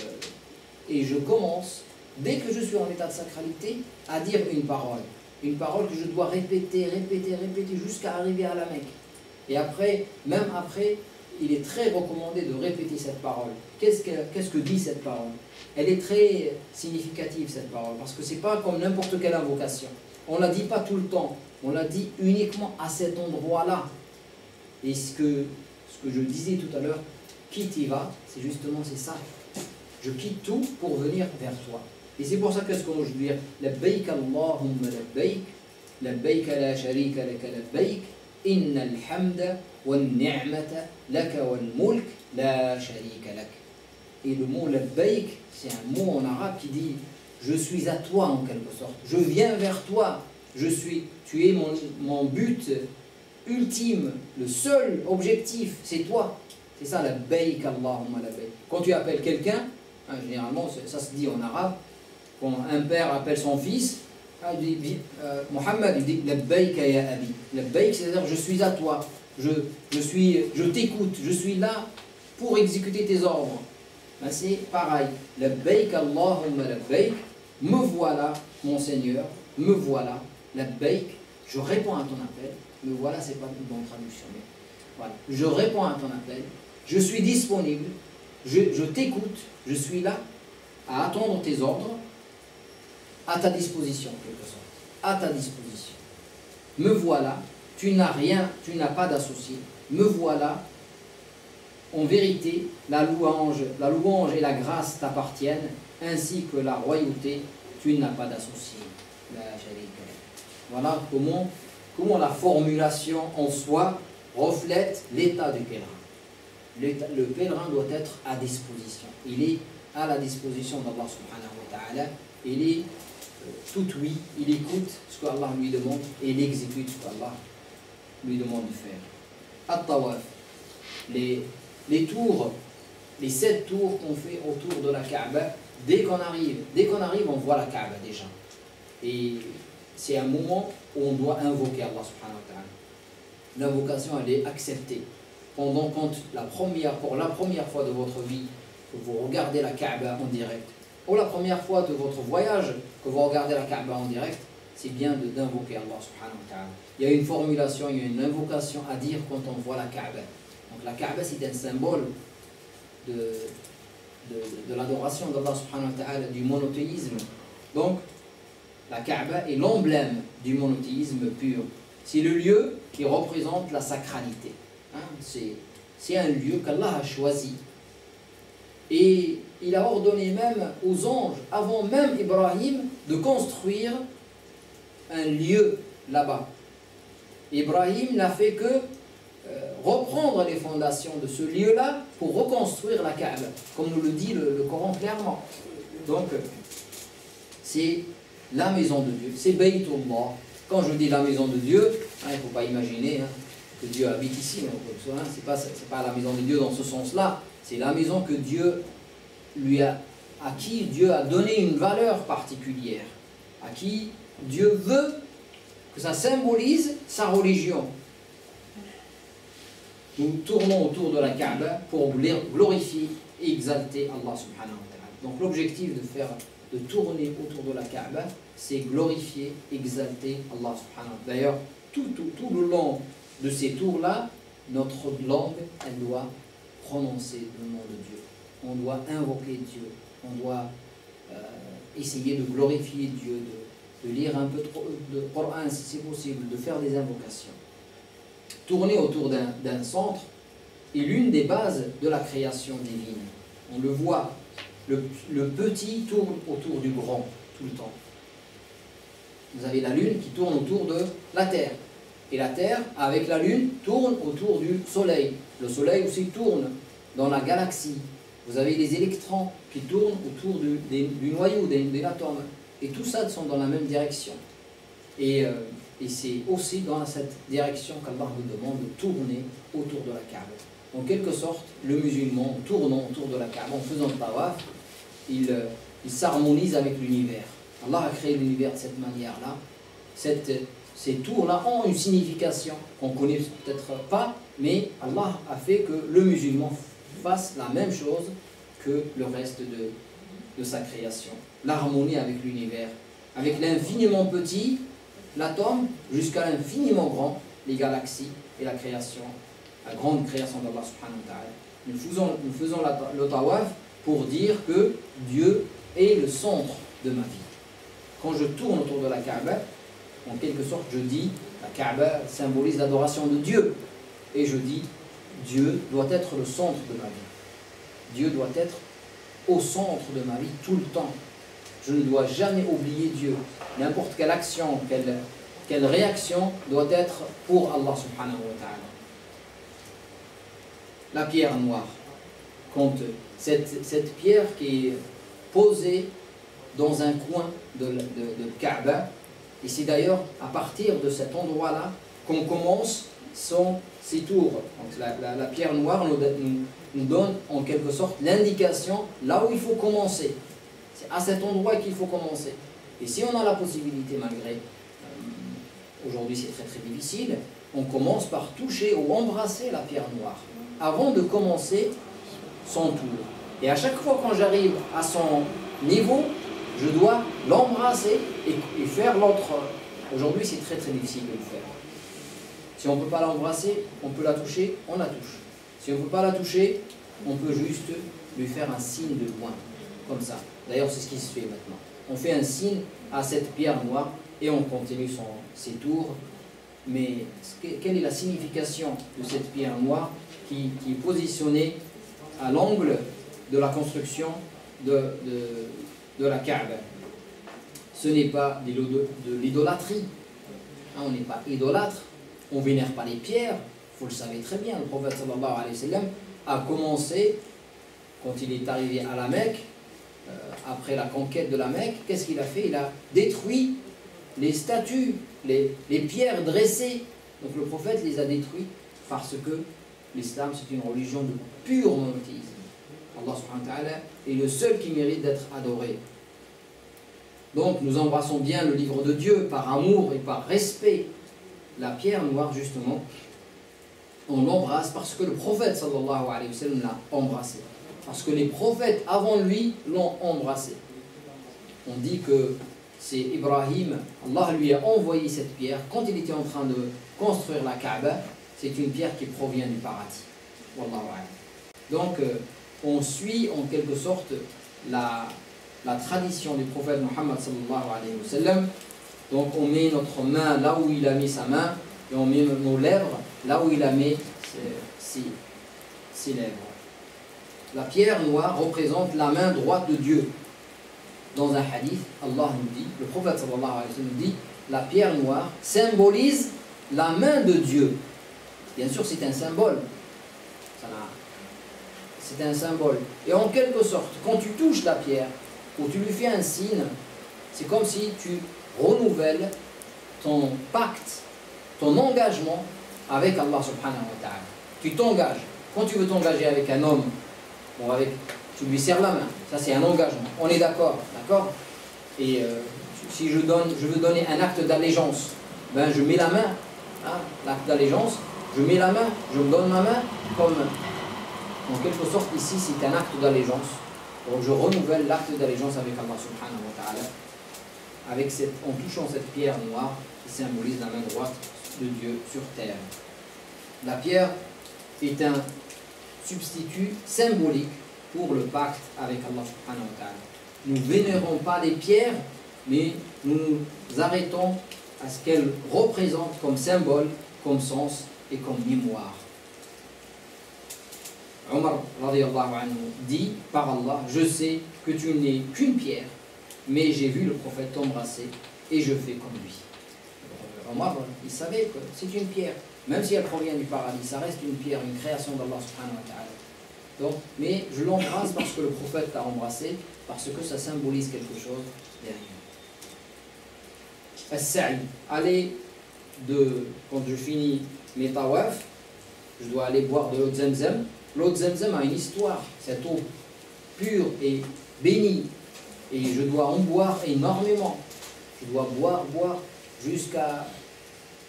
et je commence, dès que je suis en état de sacralité, à dire une parole. Une parole que je dois répéter, répéter, répéter, jusqu'à arriver à la Mecque. Et après, même après, il est très recommandé de répéter cette parole. Qu'est-ce que, qu'est-ce que dit cette parole? Elle est très significative, cette parole, parce que c'est pas comme n'importe quelle invocation. On la dit pas tout le temps, on la dit uniquement à cet endroit-là. Et ce que, ce que je disais tout à l'heure, quitte y va, c'est justement c'est ça. Je quitte tout pour venir vers toi. Et c'est pour ça que ce qu'on veut dire, labbayk Allahumma labbayk, labbayk la sharika laka labbayk, innal hamda wa ni'mata laka wal mulk la sharika laka. Et le mot labbaïk, c'est un mot en arabe qui dit je suis à toi en quelque sorte, je viens vers toi, je suis, tu es mon, mon but ultime, le seul objectif, c'est toi. C'est ça labbaïk Allahumma labbaïk. Quand tu appelles quelqu'un, hein, généralement ça se dit en arabe, quand un père appelle son fils, hein, il dit, euh, Mohammed, il dit labbaïk ya abi. Labbaïk, c'est-à-dire je suis à toi, je, je, suis, je t'écoute, je suis là pour exécuter tes ordres. Ben c'est pareil, labbayk Allahumma labbayk, me voilà mon Seigneur, me voilà, labbayk, je réponds à ton appel, me voilà c'est pas une bonne traduction, mais voilà, je réponds à ton appel, je suis disponible, je, je t'écoute, je suis là à attendre tes ordres, à ta disposition en quelque sorte, à ta disposition, me voilà, tu n'as rien, tu n'as pas d'associé, me voilà. En vérité, la louange, la louange et la grâce t'appartiennent, ainsi que la royauté, tu n'as pas d'associé. Voilà comment, comment la formulation en soi reflète l'état du pèlerin. Le pèlerin doit être à disposition. Il est à la disposition d'Allah subhanahu wa ta'ala il est tout oui, il écoute ce que Allah lui demande et il exécute ce que Allah lui demande de faire. At-Tawaf, les, les tours, les sept tours qu'on fait autour de la Kaaba, dès qu'on arrive, dès qu'on arrive, on voit la Kaaba déjà. Et c'est un moment où on doit invoquer Allah subhanahu wa ta'ala. L'invocation, elle est acceptée. Pendant quand la première, pour la première fois de votre vie, que vous regardez la Kaaba en direct, ou la première fois de votre voyage, que vous regardez la Kaaba en direct, c'est bien d'invoquer Allah subhanahu wa ta'ala. Il y a une formulation, il y a une invocation à dire quand on voit la Kaaba. Donc la Kaaba, c'est un symbole de, de, de l'adoration d'Allah subhanahu wa ta'ala, du monothéisme. Donc la Kaaba est l'emblème du monothéisme pur. C'est le lieu qui représente la sacralité. Hein? C'est un lieu qu'Allah a choisi. Et il a ordonné même aux anges, avant même Ibrahim, de construire un lieu là-bas. Ibrahim n'a fait que euh, reprendre les fondations de ce lieu-là pour reconstruire la Kaaba, comme nous le dit le, le Coran clairement. Donc, c'est la maison de Dieu, c'est Baytullah. Quand je dis la maison de Dieu, hein, il ne faut pas imaginer hein, que Dieu habite ici, ce hein, c'est pas, pas la maison de Dieu dans ce sens-là, c'est la maison que Dieu lui a, à qui Dieu a donné une valeur particulière, à qui Dieu veut que ça symbolise sa religion. Nous tournons autour de la Kaaba pour glorifier et exalter Allah subhanahu wa ta'ala. Donc l'objectif de faire, de tourner autour de la Kaaba, c'est glorifier, exalter Allah subhanahu wa ta'ala. D'ailleurs, tout, tout, tout le long de ces tours-là, notre langue, elle doit prononcer le nom de Dieu. On doit invoquer Dieu, on doit euh, essayer de glorifier Dieu, de, de lire un peu trop de Coran si c'est possible, de faire des invocations. Tourner autour d'un centre est l'une des bases de la création divine. On le voit, le, le petit tourne autour du grand tout le temps. Vous avez la lune qui tourne autour de la terre. Et la terre, avec la lune, tourne autour du soleil. Le soleil aussi tourne dans la galaxie. Vous avez les électrons qui tournent autour du, des, du noyau, des, des atomes. Et tout ça sont dans la même direction. Et, euh, et c'est aussi dans cette direction qu'Allah nous demande de tourner autour de la Kaaba. En quelque sorte, le musulman, en tournant autour de la Kaaba, en faisant le tawaf, il, euh, il s'harmonise avec l'univers. Allah a créé l'univers de cette manière-là. Cette, ces tours-là ont une signification qu'on ne connaît peut-être pas, mais Allah a fait que le musulman fasse la même chose que le reste de, de sa création. L'harmonie avec l'univers, avec l'infiniment petit, l'atome, jusqu'à l'infiniment grand, les galaxies et la création, la grande création d'Allah subhanahu wa ta'ala. Nous faisons, nous faisons la, le tawaf pour dire que Dieu est le centre de ma vie. Quand je tourne autour de la Kaaba, en quelque sorte, je dis, la Kaaba symbolise l'adoration de Dieu. Et je dis, Dieu doit être le centre de ma vie. Dieu doit être au centre de ma vie tout le temps. Je ne dois jamais oublier Dieu. N'importe quelle action, quelle, quelle réaction doit être pour Allah subhanahu wa ta'ala. La pierre noire. Quand cette, cette pierre qui est posée dans un coin de, de, de Kaaba, et c'est d'ailleurs à partir de cet endroit-là qu'on commence son, ses tours. Donc la, la, la pierre noire nous, nous, nous donne en quelque sorte l'indication là où il faut commencer. C'est à cet endroit qu'il faut commencer. Et si on a la possibilité, malgré euh, aujourd'hui c'est très très difficile, on commence par toucher ou embrasser la pierre noire avant de commencer son tour. Et à chaque fois quand j'arrive à son niveau, je dois l'embrasser et faire l'autre. Aujourd'hui, c'est très très difficile de le faire. Si on ne peut pas l'embrasser, on peut la toucher, on la touche. Si on ne peut pas la toucher, on peut juste lui faire un signe de loin, comme ça. D'ailleurs, c'est ce qui se fait maintenant. On fait un signe à cette pierre noire et on continue son, ses tours. Mais quelle est la signification de cette pierre noire qui, qui est positionnée à l'angle de la construction de... de de la Kaaba? Ce n'est pas de l'idolâtrie. Hein, on n'est pas idolâtre, on ne vénère pas les pierres, vous le savez très bien, le prophète sallallahu alayhi wa sallam a commencé, quand il est arrivé à la Mecque, euh, après la conquête de la Mecque, qu'est-ce qu'il a fait? Il a détruit les statues, les, les pierres dressées. Donc le prophète les a détruits parce que l'islam, c'est une religion de pur monothéisme. Allah subhanahu wa ta'ala est le seul qui mérite d'être adoré. Donc nous embrassons bien le livre de Dieu par amour et par respect. La pierre noire, justement, on l'embrasse parce que le prophète sallallahu alayhi wa sallam l'a embrassé. Parce que les prophètes avant lui l'ont embrassé. On dit que c'est Ibrahim, Allah lui a envoyé cette pierre quand il était en train de construire la Kaaba. C'est une pierre qui provient du paradis. Wallahu a'lam. Donc on suit en quelque sorte la, la tradition du prophète Muhammad sallallahu alayhi wa sallam. Donc on met notre main là où il a mis sa main et on met nos lèvres là où il a mis ses, ses, ses lèvres. La pierre noire représente la main droite de Dieu. Dans un hadith, Allah nous dit, le prophète sallallahu alayhi wa sallam nous dit, la pierre noire symbolise la main de Dieu. Bien sûr, c'est un symbole. C'est un symbole. Et en quelque sorte, quand tu touches la pierre ou tu lui fais un signe, c'est comme si tu renouvelle ton pacte, ton engagement avec Allah subhanahu wa ta'ala. Tu t'engages. Quand tu veux t'engager avec un homme, bon, avec, tu lui serres la main. Ça, c'est un engagement. On est d'accord, d'accord? Et euh, si je, donne, je veux donner un acte d'allégeance, ben, je mets la main. Hein, l'acte d'allégeance, je mets la main, je me donne ma main comme... En quelque sorte, ici, c'est un acte d'allégeance. Donc, je renouvelle l'acte d'allégeance avec Allah subhanahu wa ta'ala. Avec cette, en touchant cette pierre noire qui symbolise la main droite de Dieu sur terre. La pierre est un substitut symbolique pour le pacte avec Allah subhanahu wa ta'ala. Nous ne vénérons pas les pierres, mais nous nous arrêtons à ce qu'elles représentent comme symbole, comme sens et comme mémoire. Omar radiallahu anhu dit par Allah, je sais que tu n'es qu'une pierre, mais j'ai vu le prophète t'embrasser et je fais comme lui. Omar, il savait que c'est une pierre. Même si elle provient du paradis, ça reste une pierre, une création d'Allah subhanahu wa ta'ala. Donc, mais je l'embrasse parce que le prophète t'a embrassé, parce que ça symbolise quelque chose derrière. As-Sa'i, aller de... Quand je finis mes tawaf, je dois aller boire de l'eau de Zamzam. L'eau de Zamzam a une histoire. Cette eau pure et bénie. Et je dois en boire énormément. Je dois boire, boire, jusqu'à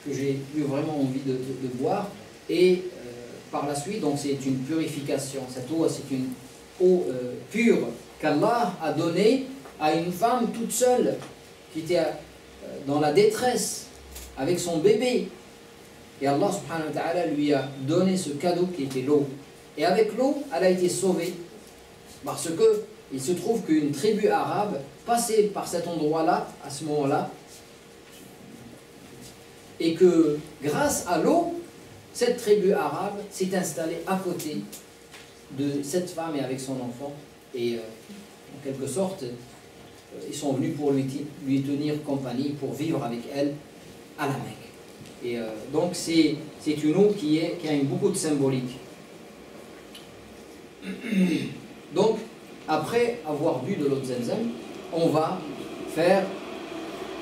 que j'ai eu vraiment envie de, de, de boire. Et euh, par la suite, donc c'est une purification. Cette eau, c'est une eau euh, pure qu'Allah a donnée à une femme toute seule, qui était euh, dans la détresse, avec son bébé. Et Allah subhanahu wa ta'ala lui a donné ce cadeau qui était l'eau. Et avec l'eau, elle a été sauvée. Parce que il se trouve qu'une tribu arabe passait par cet endroit-là, à ce moment-là, et que grâce à l'eau, cette tribu arabe s'est installée à côté de cette femme et avec son enfant. Et euh, en quelque sorte, euh, ils sont venus pour lui, lui tenir compagnie, pour vivre avec elle à la Mecque. Et euh, donc c'est une eau qui, est, qui a une, beaucoup de symbolique. Donc, après avoir bu de l'eau de Zamzam, on va faire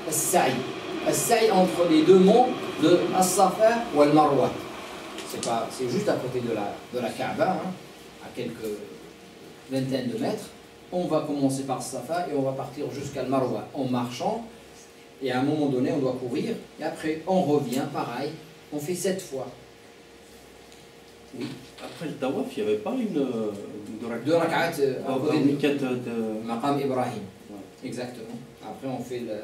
As-Sa'i. As-Sa'i entre les deux monts de As-Safa ou Al Marwa. C'est juste à côté de la, de la Kaaba, hein, à quelques vingtaines de mètres. On va commencer par As-Safa et on va partir jusqu'à Al Marwa en marchant. Et à un moment donné, on doit courir. Et après, on revient, pareil. On fait sept fois. Oui. Après le tawaf, il n'y avait pas une, une deux rak'at à côté de Maqam Ibrahim. Ouais. Exactement. Après, on fait le.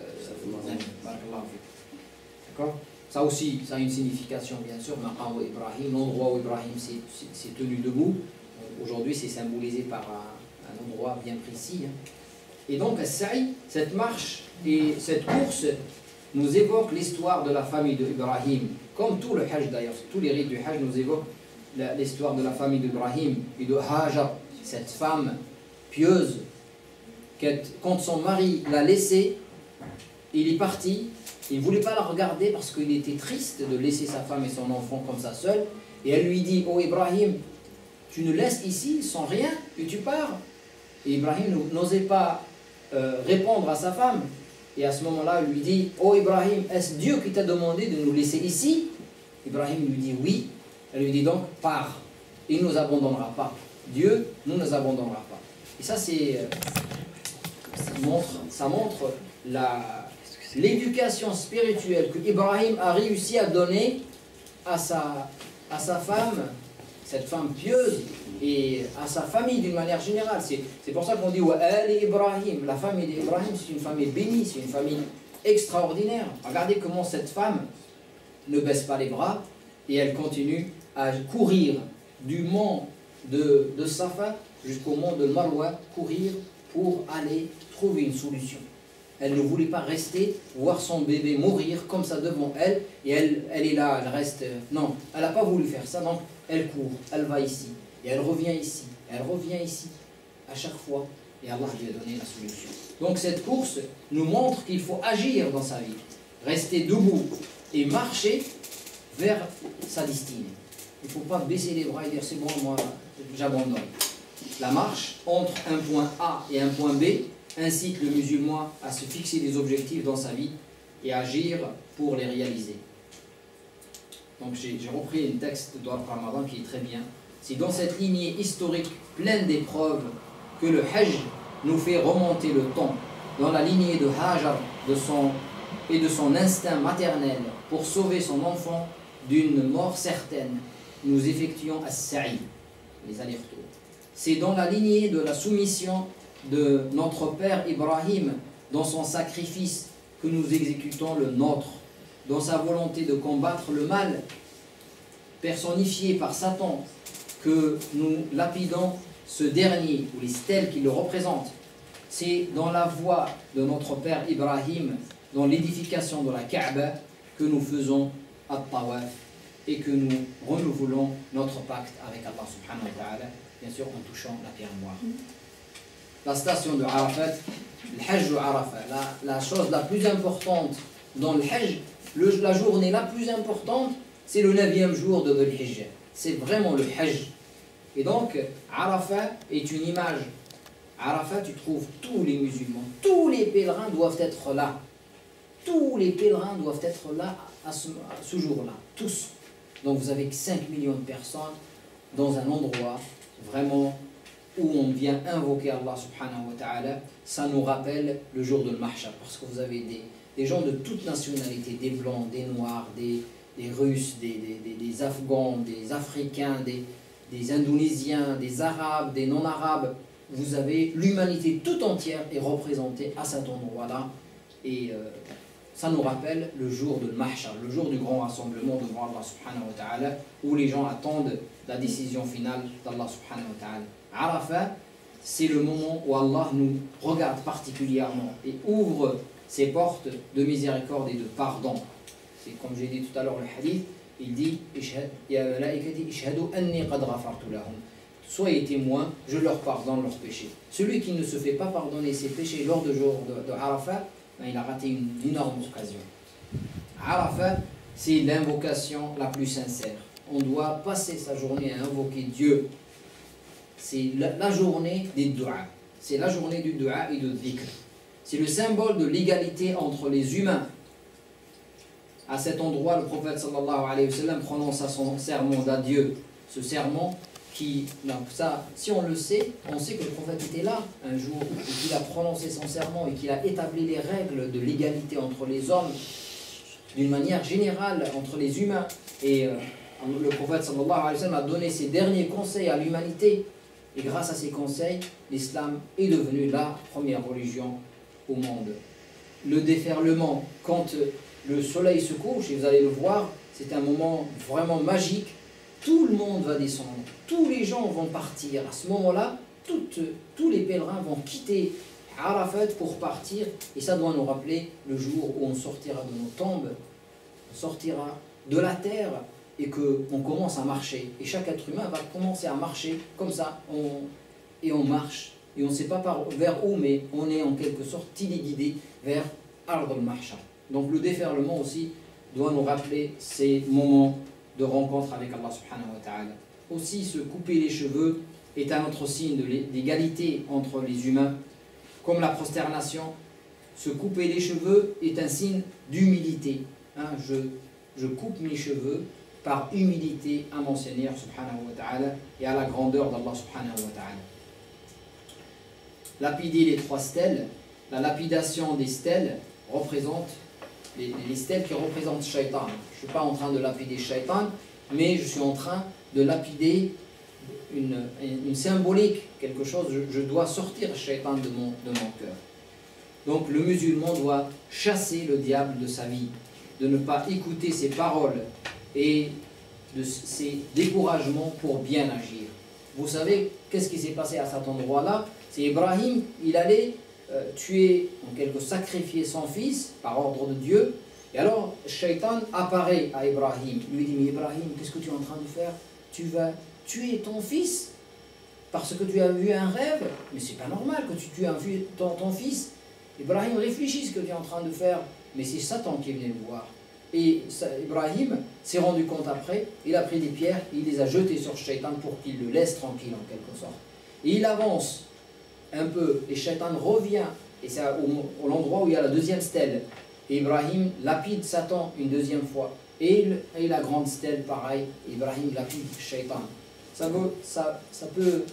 D'accord. Ça aussi, ça a une signification, bien sûr. Maqam Ibrahim, l'endroit où Ibrahim s'est tenu debout. Aujourd'hui, c'est symbolisé par un, un endroit bien précis. Hein. Et donc, As-Sa'i, cette marche et cette course nous évoquent l'histoire de la famille d'Ibrahim. Comme tout le Hajj d'ailleurs, tous les rites du Hajj nous évoquent l'histoire de la famille d'Ibrahim et de Hajar, cette femme pieuse, quand son mari l'a laissée, il est parti, il ne voulait pas la regarder parce qu'il était triste de laisser sa femme et son enfant comme ça seul, et elle lui dit, oh Ibrahim, tu nous laisses ici sans rien, et tu pars. Et Ibrahim n'osait pas euh, répondre à sa femme. Et à ce moment-là, il lui dit « Oh Ibrahim, est-ce Dieu qui t'a demandé de nous laisser ici ?» Ibrahim lui dit « Oui ». Elle lui dit donc « Pars, il ne nous abandonnera pas. Dieu ne nous abandonnera pas. » Et ça, c'est, ça montre, ça montre l'éducation spirituelle que Ibrahim a réussi à donner à sa, à sa femme, cette femme pieuse, et à sa famille d'une manière générale. C'est pour ça qu'on dit « Wa ali Ibrahim ». La famille d'Ibrahim, c'est une famille bénie, c'est une famille extraordinaire. Regardez comment cette femme ne baisse pas les bras et elle continue à courir du mont de, de Safa jusqu'au mont de Marwa, courir pour aller trouver une solution. Elle ne voulait pas rester, voir son bébé mourir comme ça devant elle, et elle, elle est là, elle reste... Non, elle n'a pas voulu faire ça, donc elle court, elle va ici. Et elle revient ici, elle revient ici, à chaque fois, et Allah lui a donné la solution. Donc cette course nous montre qu'il faut agir dans sa vie, rester debout et marcher vers sa destinée. Il ne faut pas baisser les bras et dire c'est bon, moi j'abandonne. La marche entre un point A et un point B incite le musulman à se fixer des objectifs dans sa vie et agir pour les réaliser. Donc j'ai repris un texte de Ramadan qui est très bien. C'est dans cette lignée historique pleine d'épreuves que le Hajj nous fait remonter le temps, dans la lignée de Hajar de son, et de son instinct maternel pour sauver son enfant d'une mort certaine. Nous effectuons As-Sa'i, les allers-retours. C'est dans la lignée de la soumission de notre père Ibrahim, dans son sacrifice, que nous exécutons le nôtre, dans sa volonté de combattre le mal, personnifié par Satan, que nous lapidons ce dernier, ou les stèles qui le représentent. C'est dans la voie de notre père Ibrahim, dans l'édification de la Kaaba, que nous faisons at-tawaf et que nous renouvelons notre pacte avec Allah subhanahu wa ta'ala, bien sûr en touchant la pierre noire. La station de Arafat, le Hajj de Arafat, la, la chose la plus importante dans le Hajj, le, la journée la plus importante, c'est le neuvième jour de Dhul-Hijjah. C'est vraiment le Hajj. Et donc, Arafat est une image. Arafat, tu trouves tous les musulmans, tous les pèlerins doivent être là. Tous les pèlerins doivent être là à ce, ce jour-là, tous. Donc vous avez cinq millions de personnes dans un endroit vraiment où on vient invoquer Allah subhanahu wa ta'ala. Ça nous rappelle le jour de l'Al-Mahshar, parce que vous avez des, des gens de toute nationalité, des blancs, des noirs, des... des Russes, des, des, des, des Afghans, des Africains, des, des Indonésiens, des Arabes, des non-Arabes. Vous avez l'humanité toute entière est représentée à cet endroit-là. Et euh, ça nous rappelle le jour de Mahshar, le jour du grand rassemblement devant Allah subhanahu wa ta'ala, où les gens attendent la décision finale d'Allah subhanahu wa ta'ala. Arafat, c'est le moment où Allah nous regarde particulièrement et ouvre ses portes de miséricorde et de pardon. Et comme j'ai dit tout à l'heure, le hadith, il dit « Soyez témoins, je leur pardonne leurs péchés. » Celui qui ne se fait pas pardonner ses péchés lors du jour de, de Arafat, ben, il a raté une énorme occasion. Arafat, c'est l'invocation la plus sincère. On doit passer sa journée à invoquer Dieu. C'est la, la journée des du'a. C'est la journée du du'a et du dhikr. C'est le symbole de l'égalité entre les humains. À cet endroit, le prophète sallallahu alayhi wa sallam prononce son serment d'adieu. Ce serment qui, donc ça, si on le sait, on sait que le prophète était là un jour, qu'il a prononcé son serment et qu'il a établi les règles de l'égalité entre les hommes, d'une manière générale, entre les humains. Et euh, le prophète sallallahu alayhi wa sallam a donné ses derniers conseils à l'humanité. Et grâce à ces conseils, l'islam est devenu la première religion au monde. Le déferlement, quand... le soleil se couche, et vous allez le voir, c'est un moment vraiment magique. Tout le monde va descendre, tous les gens vont partir. À ce moment-là, tous les pèlerins vont quitter Arafat pour partir. Et ça doit nous rappeler le jour où on sortira de nos tombes, on sortira de la terre et qu'on commence à marcher. Et chaque être humain va commencer à marcher comme ça. On, et on marche. Et on ne sait pas par, vers où, mais on est en quelque sorte téléguidé vers Ard al-Mahshar. Donc le déferlement aussi doit nous rappeler ces moments de rencontre avec Allah subhanahu wa ta'ala. Aussi se couper les cheveux est un autre signe d'égalité entre les humains, comme la prosternation. Se couper les cheveux est un signe d'humilité. Hein, je, je coupe mes cheveux par humilité à mon Seigneur subhanahu wa ta'ala et à la grandeur d'Allah subhanahu wa ta'ala. Lapider les trois stèles, la lapidation des stèles représente les, les stèles qui représentent Shaitan. Je ne suis pas en train de lapider Shaitan, mais je suis en train de lapider une, une symbolique, quelque chose. Je, je dois sortir Shaitan de mon, de mon cœur. Donc le musulman doit chasser le diable de sa vie, de ne pas écouter ses paroles et de ses découragements pour bien agir. Vous savez, qu'est-ce qui s'est passé à cet endroit-là? C'est Ibrahim, il allait euh, tuer, en quelque sorte sacrifier son fils par ordre de Dieu. Et alors, Shaitan apparaît à Ibrahim. Il lui dit, mais Ibrahim, qu'est-ce que tu es en train de faire? Tu vas tuer ton fils parce que tu as vu un rêve? Mais c'est pas normal que tu tues un, ton, ton fils. Ibrahim réfléchit ce que tu es en train de faire, mais c'est Satan qui est venu le voir. Et Ibrahim s'est rendu compte après, il a pris des pierres, il les a jetées sur Shaitan pour qu'il le laisse tranquille en quelque sorte. Et il avance un peu, et Shaitan revient, et c'est à l'endroit où il y a la deuxième stèle. Et Ibrahim lapide Satan une deuxième fois, et, le, et la grande stèle pareil, Ibrahim lapide Shaitan. Ça, veut, ça, ça peut...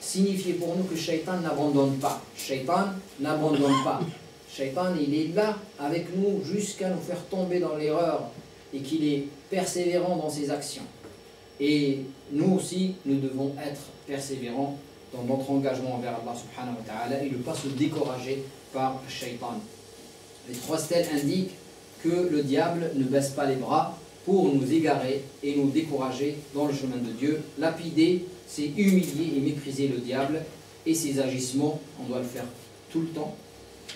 signifier pour nous que Shaitan n'abandonne pas. Shaitan n'abandonne pas. Shaitan, il est là avec nous jusqu'à nous faire tomber dans l'erreur et qu'il est persévérant dans ses actions. Et nous aussi, nous devons être persévérants dans notre engagement envers Allah subhanahu wa ta'ala et ne pas se décourager par Shaitan. Les trois stèles indiquent que le diable ne baisse pas les bras pour nous égarer et nous décourager dans le chemin de Dieu. Lapider, c'est humilier et mépriser le diable et ses agissements, on doit le faire tout le temps.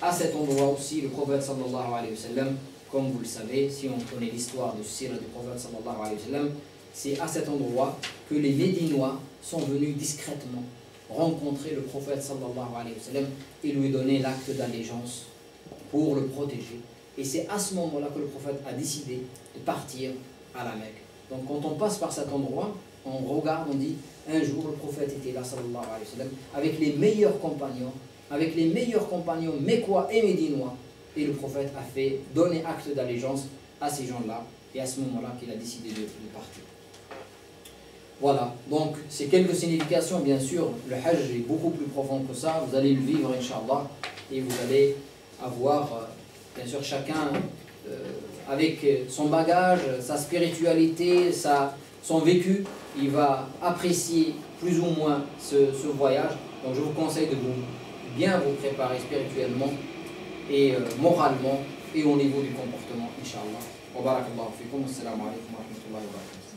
À cet endroit aussi, le prophète sallallahu alayhi wa sallam, comme vous le savez, si on connaît l'histoire de Sira du prophète sallallahu alayhi wa sallam, c'est à cet endroit que les Médinois sont venus discrètement rencontrer le prophète sallallahu alayhi wa sallam et lui donner l'acte d'allégeance pour le protéger. Et c'est à ce moment-là que le prophète a décidé de partir à la Mecque. Donc quand on passe par cet endroit, on regarde, on dit, un jour le prophète était là, sallallahu alayhi wa sallam, avec les meilleurs compagnons, avec les meilleurs compagnons mécois et médinois. Et le prophète a fait donner acte d'allégeance à ces gens-là, et à ce moment-là qu'il a décidé de, de partir. Voilà, donc c'est quelques significations, bien sûr. Le Hajj est beaucoup plus profond que ça, vous allez le vivre, Inch'Allah, et vous allez avoir, euh, bien sûr, chacun euh, avec son bagage, sa spiritualité, sa, son vécu. Il va apprécier plus ou moins ce, ce voyage. Donc je vous conseille de vous, bien vous préparer spirituellement et euh, moralement et au niveau du comportement, Inch'Allah. Wa barakallahu fikum, assalamu alaikum wa rahmatullahi wa barakatuh.